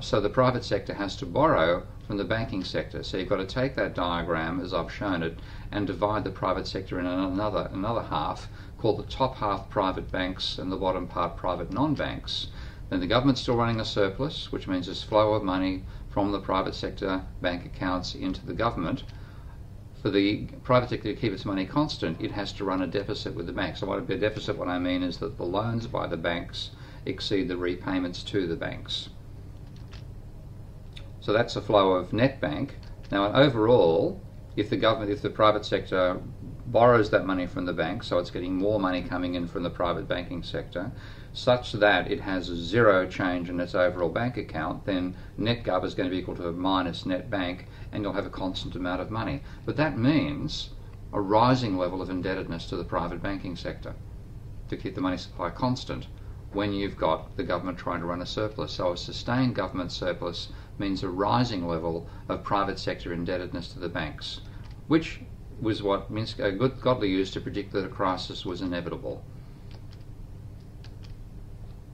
So the private sector has to borrow from the banking sector. So you've got to take that diagram as I've shown it and divide the private sector in another half, call the top half private banks and the bottom part private non-banks. Then the government's still running a surplus, which means this flow of money from the private sector bank accounts into the government. For the private sector to keep its money constant, it has to run a deficit with the banks. So what a deficit, what I mean is that the loans by the banks exceed the repayments to the banks. So that's a flow of net bank. Now overall, if the private sector borrows that money from the bank, so it's getting more money coming in from the private banking sector, such that it has zero change in its overall bank account, then net gov is going to be equal to minus net bank, and you'll have a constant amount of money. But that means a rising level of indebtedness to the private banking sector to keep the money supply constant when you've got the government trying to run a surplus. So a sustained government surplus means a rising level of private sector indebtedness to the banks, which was what Godley used to predict that a crisis was inevitable.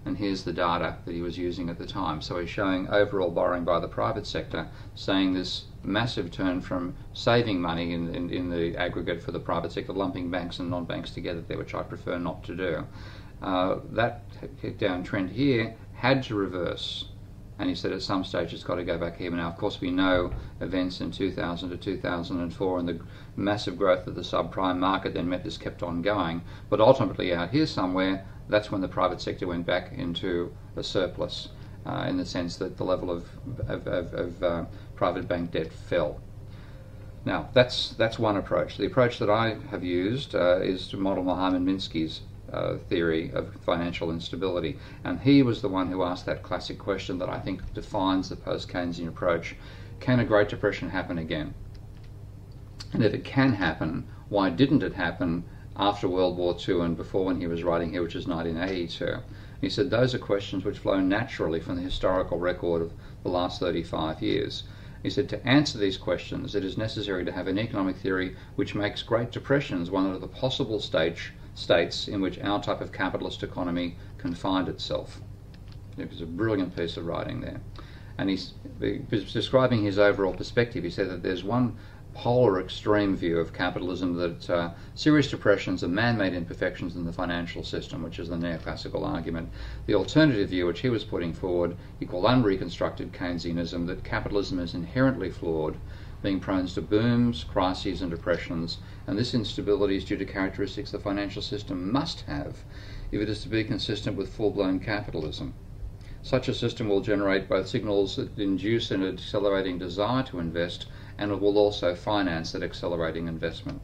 And here's the data that he was using at the time. So he's showing overall borrowing by the private sector, saying this massive turn from saving money in the aggregate for the private sector, lumping banks and non-banks together there, which I prefer not to do. That downtrend here had to reverse and he said at some stage it's got to go back here. Now, of course, we know events in 2000 to 2004 and the massive growth of the subprime market then meant this kept on going, but ultimately out here somewhere, that's when the private sector went back into a surplus in the sense that the level of private bank debt fell. Now, that's one approach. The approach that I have used is to model Hyman Minsky's theory of financial instability. And he was the one who asked that classic question that I think defines the post-Keynesian approach. Can a Great Depression happen again? And if it can happen, why didn't it happen after World War II and before when he was writing here, which is 1982? He said those are questions which flow naturally from the historical record of the last 35 years. He said to answer these questions, it is necessary to have an economic theory which makes Great Depressions one of the possible states in which our type of capitalist economy can find itself. It was a brilliant piece of writing there. And he's describing his overall perspective. He said that there's one polar extreme view of capitalism, that serious depressions are man-made imperfections in the financial system, which is the neoclassical argument. The alternative view, which he was putting forward, he called unreconstructed Keynesianism, that capitalism is inherently flawed, being prone to booms, crises and depressions, and this instability is due to characteristics the financial system must have if it is to be consistent with full-blown capitalism. Such a system will generate both signals that induce an accelerating desire to invest, and it will also finance that accelerating investment.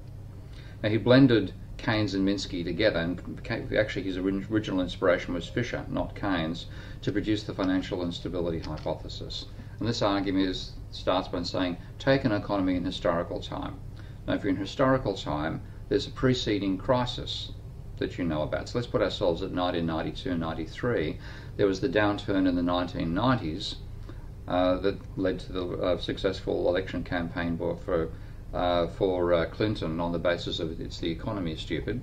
Now, he blended Keynes and Minsky together, and actually his original inspiration was Fisher, not Keynes, to produce the financial instability hypothesis. And this argument starts by saying, take an economy in historical time. Now, if you're in historical time, there's a preceding crisis that you know about. So let's put ourselves at 1992, 93. There was the downturn in the 1990s, that led to the successful election campaign for Clinton on the basis of it's the economy, stupid,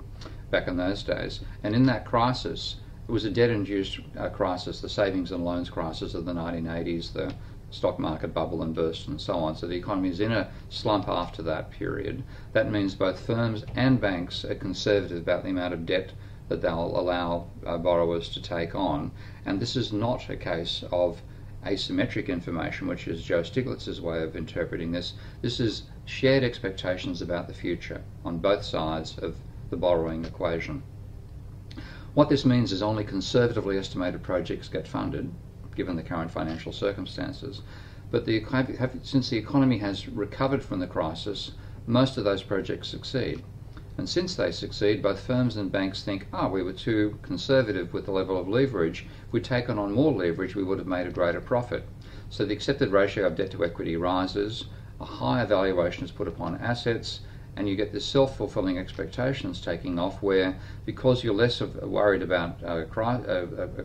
back in those days. And in that crisis, it was a debt-induced crisis, the savings and loans crisis of the 1980s, the stock market bubble and burst and so on. So the economy is in a slump after that period. That means both firms and banks are conservative about the amount of debt that they'll allow borrowers to take on. And this is not a case of asymmetric information, which is Joe Stiglitz's way of interpreting this. This is shared expectations about the future on both sides of the borrowing equation. What this means is only conservatively estimated projects get funded, given the current financial circumstances. But since the economy has recovered from the crisis, most of those projects succeed. And since they succeed, both firms and banks think, we were too conservative with the level of leverage. If we'd taken on more leverage, we would have made a greater profit. So the accepted ratio of debt to equity rises, a higher valuation is put upon assets, and you get this self-fulfilling expectations taking off where, because you're less worried about a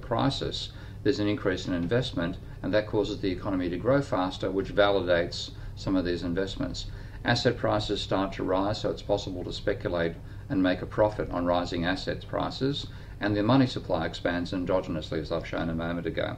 crisis, there's an increase in investment, and that causes the economy to grow faster, which validates some of these investments. Asset prices start to rise, so it's possible to speculate and make a profit on rising asset prices, and the money supply expands endogenously, as I've shown a moment ago.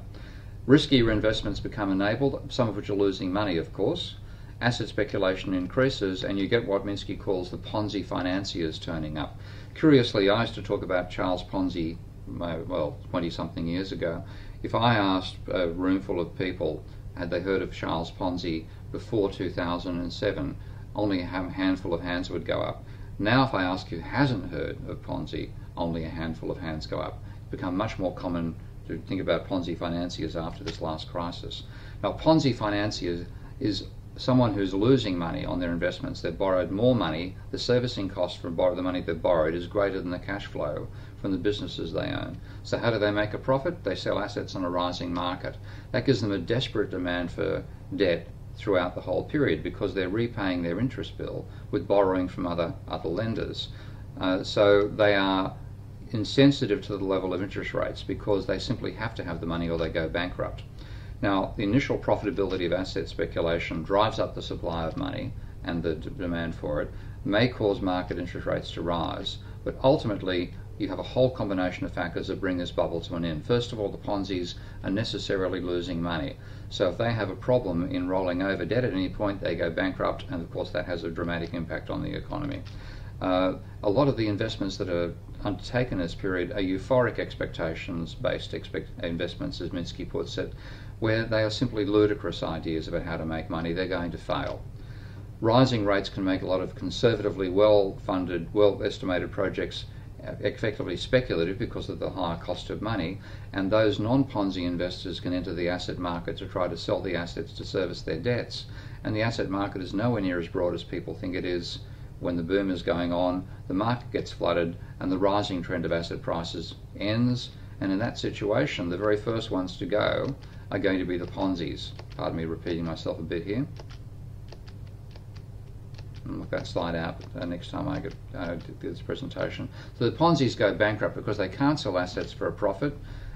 Riskier investments become enabled, some of which are losing money, of course. Asset speculation increases, and you get what Minsky calls the Ponzi financiers turning up. Curiously, I used to talk about Charles Ponzi, 20-something years ago. If I asked a roomful of people, had they heard of Charles Ponzi before 2007, only a handful of hands would go up. Now if I ask who hasn't heard of Ponzi, only a handful of hands go up. It's become much more common to think about Ponzi financiers after this last crisis. Now, Ponzi financiers is someone who's losing money on their investments. They've borrowed more money. The servicing cost from the money they've borrowed is greater than the cash flow from the businesses they own. So how do they make a profit? They sell assets on a rising market. That gives them a desperate demand for debt throughout the whole period because they're repaying their interest bill with borrowing from other lenders. So they are insensitive to the level of interest rates because they simply have to have the money or they go bankrupt. Now, the initial profitability of asset speculation drives up the supply of money and the demand for it, may cause market interest rates to rise, but ultimately you have a whole combination of factors that bring this bubble to an end. First of all, the Ponzi's are necessarily losing money. So if they have a problem in rolling over debt at any point, they go bankrupt, and of course that has a dramatic impact on the economy. A lot of the investments that are undertaken in this period are euphoric expectations-based investments, as Minsky puts it, where they are simply ludicrous ideas about how to make money. They're going to fail. Rising rates can make a lot of conservatively well-funded, well-estimated projects effectively speculative because of the higher cost of money, and those non-Ponzi investors can enter the asset market to try to sell the assets to service their debts. And the asset market is nowhere near as broad as people think it is. When the boom is going on, the market gets flooded and the rising trend of asset prices ends, and in that situation the very first ones to go are going to be the Ponzi's. Pardon me repeating myself a bit here. I'll look that slide out next time I do this presentation. So the Ponzi's go bankrupt because they can't sell assets for a profit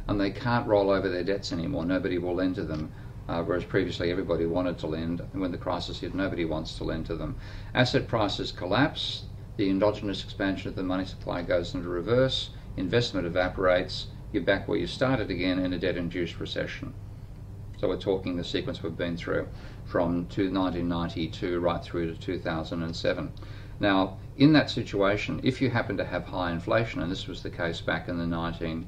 and they can't roll over their debts anymore. Nobody will lend to them. Whereas previously everybody wanted to lend, and when the crisis hit, nobody wants to lend to them. Asset prices collapse, the endogenous expansion of the money supply goes into reverse, investment evaporates, you're back where you started again in a debt-induced recession. So we're talking the sequence we've been through from 1992 right through to 2007. Now, in that situation, if you happen to have high inflation, and this was the case back in the 1970s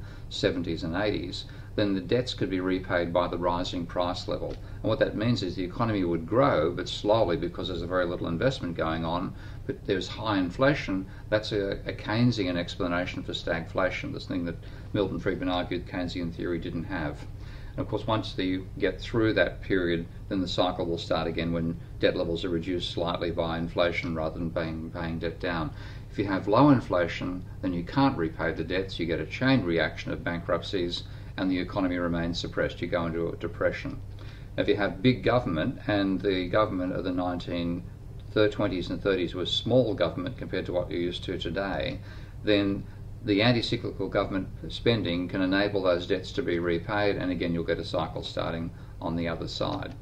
and 80s, then the debts could be repaid by the rising price level. And what that means is the economy would grow, but slowly, because there's very little investment going on, but there's high inflation. That's a Keynesian explanation for stagflation, this thing that Milton Friedman argued Keynesian theory didn't have. And of course, once you get through that period, then the cycle will start again when debt levels are reduced slightly by inflation rather than paying debt down. If you have low inflation, then you can't repay the debts. You get a chain reaction of bankruptcies, and the economy remains suppressed. You go into a depression. If you have big government, and the government of the 1920s and 30s was small government compared to what you're used to today, then the anti-cyclical government spending can enable those debts to be repaid, and again you'll get a cycle starting on the other side.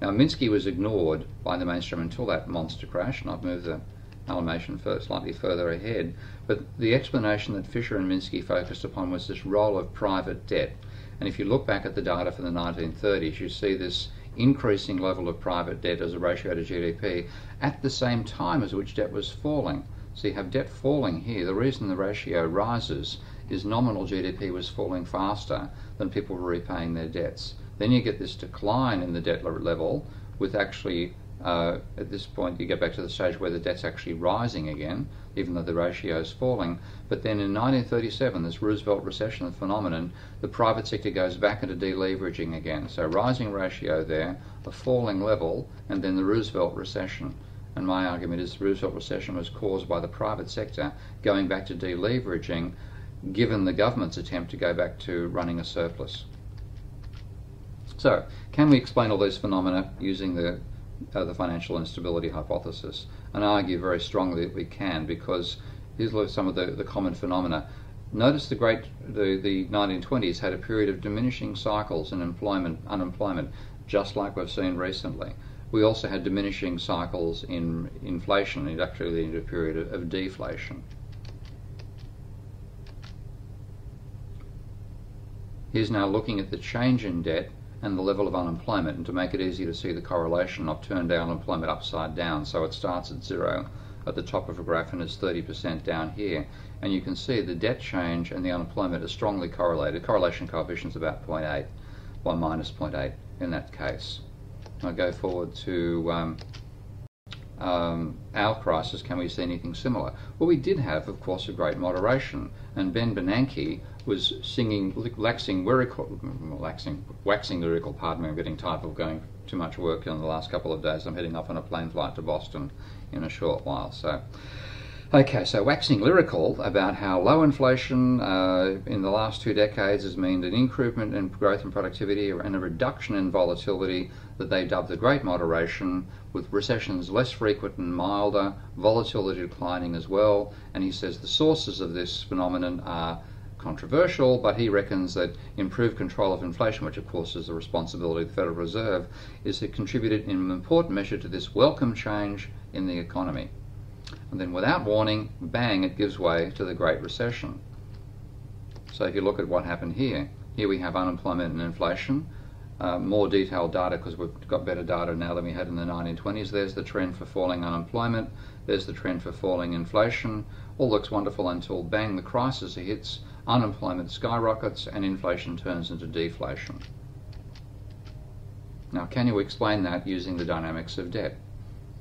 Now Minsky was ignored by the mainstream until that monster crash, and I've moved the animation slightly further ahead, but the explanation that Fisher and Minsky focused upon was this role of private debt. And if you look back at the data for the 1930s, you see this increasing level of private debt as a ratio to GDP at the same time as which debt was falling. So you have debt falling here. The reason the ratio rises is nominal GDP was falling faster than people were repaying their debts. Then you get this decline in the debt level with actually at this point you get back to the stage where the debt's actually rising again, even though the ratio is falling. But then in 1937, this Roosevelt recession phenomenon, the private sector goes back into deleveraging again. So rising ratio there, a falling level, and then the Roosevelt recession. And my argument is the Roosevelt recession was caused by the private sector going back to deleveraging, given the government's attempt to go back to running a surplus. So, can we explain all these phenomena using the financial instability hypothesis? And I argue very strongly that we can, because here's some of the common phenomena. Notice the 1920s had a period of diminishing cycles in unemployment, just like we've seen recently. We also had diminishing cycles in inflation. It actually ended a period of deflation. Here's now looking at the change in debt and the level of unemployment, and to make it easy to see the correlation, I've turned down unemployment upside down, so it starts at zero at the top of a graph and is 30% down here, and you can see the debt change and the unemployment are strongly correlated. Correlation coefficient is about 0.8 by minus 0.8 in that case. I'll go forward to our crisis. Can we see anything similar? Well, we did have, of course, a great moderation, and Ben Bernanke was waxing lyrical, pardon me, I'm getting tired of going too much work in the last couple of days. I'm heading off on a plane flight to Boston in a short while. So, okay, so waxing lyrical about how low inflation in the last 2 decades has meant an improvement in growth and productivity and a reduction in volatility that they dubbed the Great Moderation, with recessions less frequent and milder, volatility declining as well, and he says the sources of this phenomenon are controversial, but he reckons that improved control of inflation, which of course is the responsibility of the Federal Reserve, is it contributed in an important measure to this welcome change in the economy. And then without warning, bang, it gives way to the Great Recession. So if you look at what happened here, here we have unemployment and inflation. more detailed data, because we've got better data now than we had in the 1920s. There's the trend for falling unemployment, there's the trend for falling inflation. All looks wonderful until bang, the crisis hits, unemployment skyrockets, and inflation turns into deflation. Now, can you explain that using the dynamics of debt?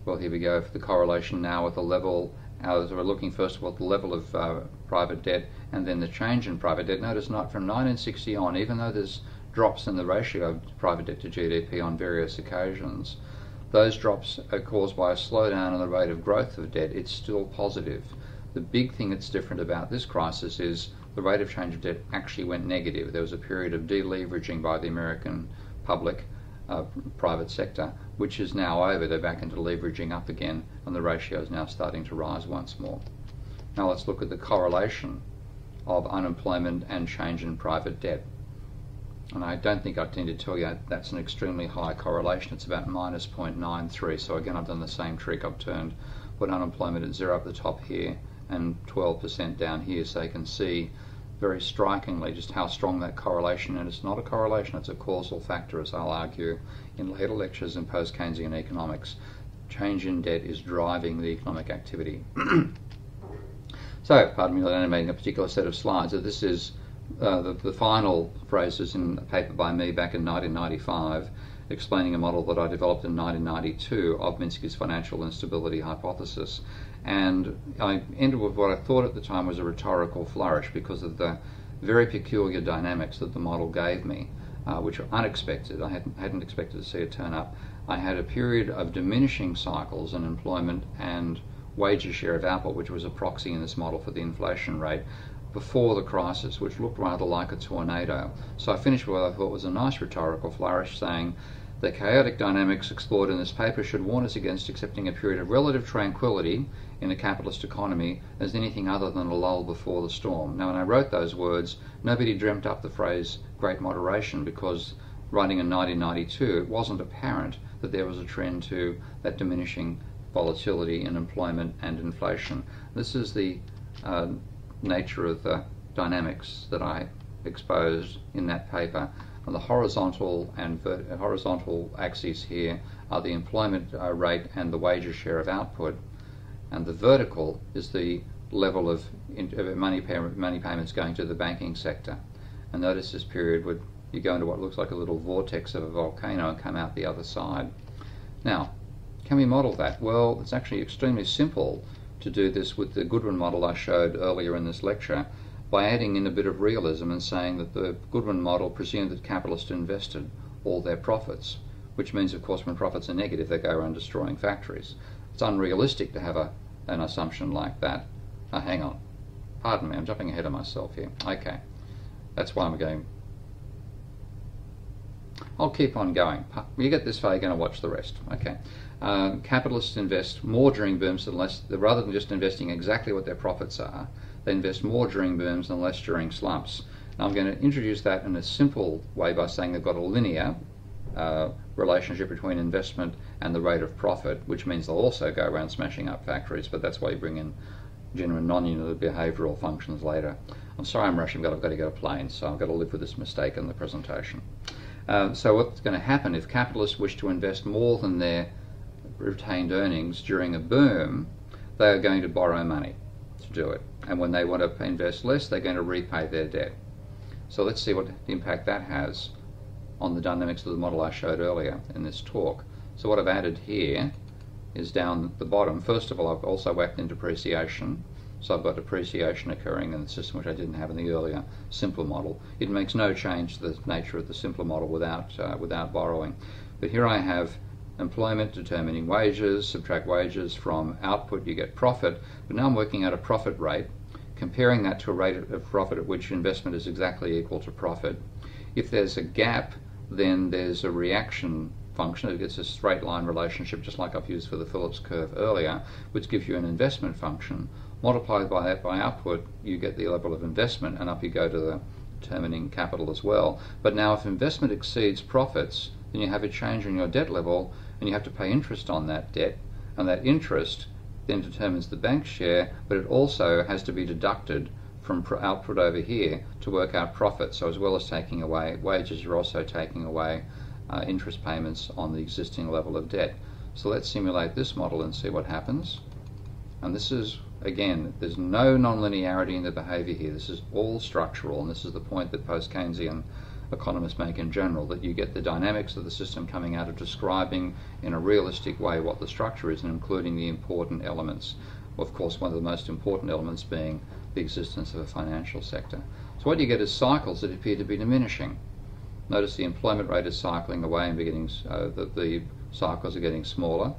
Well, here we go for the correlation now with the level. We're looking first of all at the level of private debt and then the change in private debt. Notice not from 1960 on, even though there's drops in the ratio of private debt to GDP on various occasions, those drops are caused by a slowdown in the rate of growth of debt. It's still positive. The big thing that's different about this crisis is the rate of change of debt actually went negative. There was a period of deleveraging by the American public, private sector, which is now over. They're back into leveraging up again, and the ratio is now starting to rise once more. Now let's look at the correlation of unemployment and change in private debt. And I don't think I tend to tell you that's an extremely high correlation. It's about -0.93. So again, I've done the same trick. I've put unemployment at 0 up the top here and 12% down here, so you can see very strikingly just how strong that correlation, and it's not a correlation, it's a causal factor, as I'll argue in later lectures in post-Keynesian economics. Change in debt is driving the economic activity. So, pardon me for animating a particular set of slides. So this is the final phrases in a paper by me back in 1995, explaining a model that I developed in 1992 of Minsky's Financial Instability Hypothesis. And I ended with what I thought at the time was a rhetorical flourish because of the very peculiar dynamics that the model gave me, which were unexpected. I hadn't expected to see it turn up. I had a period of diminishing cycles in employment and wages share of output, which was a proxy in this model for the inflation rate, before the crisis, which looked rather like a tornado. So I finished with what I thought was a nice rhetorical flourish, saying the chaotic dynamics explored in this paper should warn us against accepting a period of relative tranquility in a capitalist economy as anything other than a lull before the storm. Now, when I wrote those words, nobody dreamt up the phrase great moderation, because writing in 1992, it wasn't apparent that there was a trend to that diminishing volatility in employment and inflation. This is the nature of the dynamics that I exposed in that paper. And the horizontal and horizontal axes here are the employment rate and the wages share of output, and the vertical is the level of money payments going to the banking sector. And notice this period would you go into what looks like a little vortex of a volcano and come out the other side. Now, can we model that? Well, it's actually extremely simple to do this with the Goodwin model I showed earlier in this lecture, by adding in a bit of realism and saying that the Goodwin model presumed that capitalists invested all their profits, which means, of course, when profits are negative, they go around destroying factories. It's unrealistic to have an assumption like that. Hang on. Pardon me, I'm jumping ahead of myself here. Okay. That's why I'm going. I'll keep on going. You get this far, you're going to watch the rest. Okay. Capitalists invest more during booms than less, rather than just investing exactly what their profits are. They invest more during booms than less during slumps. Now, I'm going to introduce that in a simple way by saying they've got a linear relationship between investment and the rate of profit, which means they'll also go around smashing up factories, but that's why you bring in genuine non-unit behavioural functions later. I'm sorry I'm rushing, but I've got to get a plane, so I've got to live with this mistake in the presentation. So what's going to happen if capitalists wish to invest more than their retained earnings during a boom? They are going to borrow money to do it, and when they want to invest less, they're going to repay their debt. So let's see what impact that has on the dynamics of the model I showed earlier in this talk. So what I've added here is down at the bottom. First of all, I've also whacked in depreciation, so I've got depreciation occurring in the system, which I didn't have in the earlier simpler model. It makes no change to the nature of the simpler model without borrowing. But here I have employment determining wages, subtract wages from output, you get profit, but now I'm working out a profit rate, comparing that to a rate of profit at which investment is exactly equal to profit. If there's a gap, then there's a reaction function. It's a straight line relationship, just like I've used for the Phillips curve earlier, which gives you an investment function. Multiplied by that by output, you get the level of investment, and up you go to the determining capital as well. But now if investment exceeds profits, then you have a change in your debt level, and you have to pay interest on that debt, and that interest then determines the bank share, but it also has to be deducted from output over here to work out profit. So as well as taking away wages, you're also taking away interest payments on the existing level of debt. So let's simulate this model and see what happens. And this is, again, there's no nonlinearity in the behavior here. This is all structural, and this is the point that post-Keynesian economists make in general, that you get the dynamics of the system coming out of describing in a realistic way what the structure is and including the important elements. Of course, one of the most important elements being the existence of a financial sector. So what you get is cycles that appear to be diminishing. Notice the employment rate is cycling away and beginning, the cycles are getting smaller.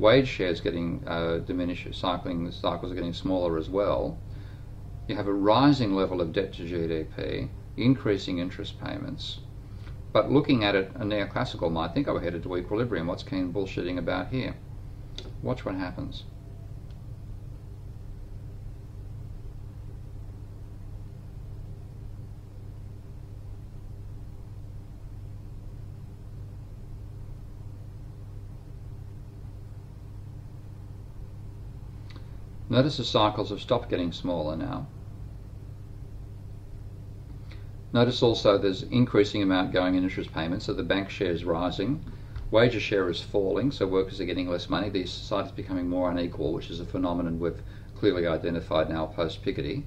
Wage shares getting diminished, the cycles are getting smaller as well. You have a rising level of debt to GDP, increasing interest payments. But looking at it, a neoclassical might think, oh, we're headed to equilibrium. What's Keynesian bullshitting about here? Watch what happens. Notice the cycles have stopped getting smaller now. Notice also there's increasing amount going in interest payments, so the bank share is rising. Wages share is falling, so workers are getting less money. The society is becoming more unequal, which is a phenomenon we've clearly identified now post-Piketty.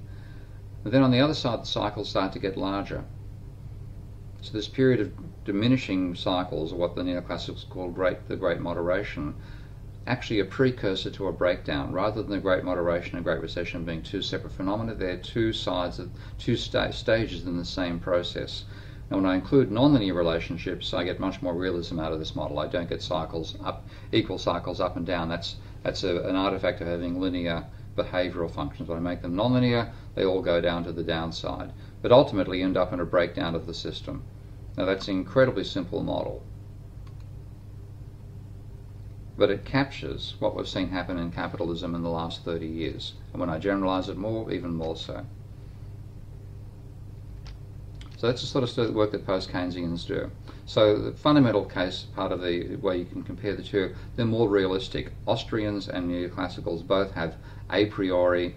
But then on the other side, the cycles start to get larger. So this period of diminishing cycles, or what the neoclassicals call the Great Moderation, actually a precursor to a breakdown. Rather than the Great Moderation and Great Recession being two separate phenomena, they're two sides of two stages in the same process. And when I include nonlinear relationships, I get much more realism out of this model. I don't get cycles up, equal cycles up and down. That's an artifact of having linear behavioral functions. When I make them nonlinear, they all go down to the downside, but ultimately end up in a breakdown of the system. Now that's an incredibly simple model, but it captures what we've seen happen in capitalism in the last 30 years. And when I generalize it more, even more so. So that's the sort of work that post-Keynesians do. So the fundamental case, part of the way you can compare the two, they're more realistic. Austrians and neoclassicals both have a priori,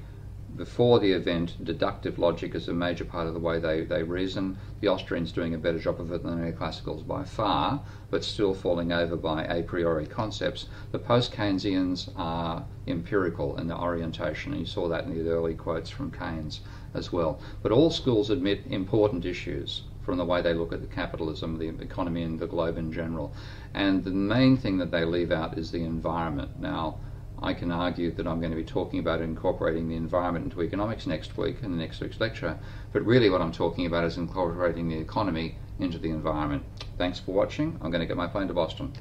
before the event, deductive logic is a major part of the way they reason. The Austrians doing a better job of it than the neoclassicals by far, but still falling over by a priori concepts. The post-Keynesians are empirical in their orientation, and you saw that in the early quotes from Keynes as well. But all schools admit important issues from the way they look at the capitalism, the economy, and the globe in general. And the main thing that they leave out is the environment. Now, I can argue that I'm going to be talking about incorporating the environment into economics next week in next week's lecture, but really what I'm talking about is incorporating the economy into the environment. Thanks for watching. I'm going to get my plane to Boston.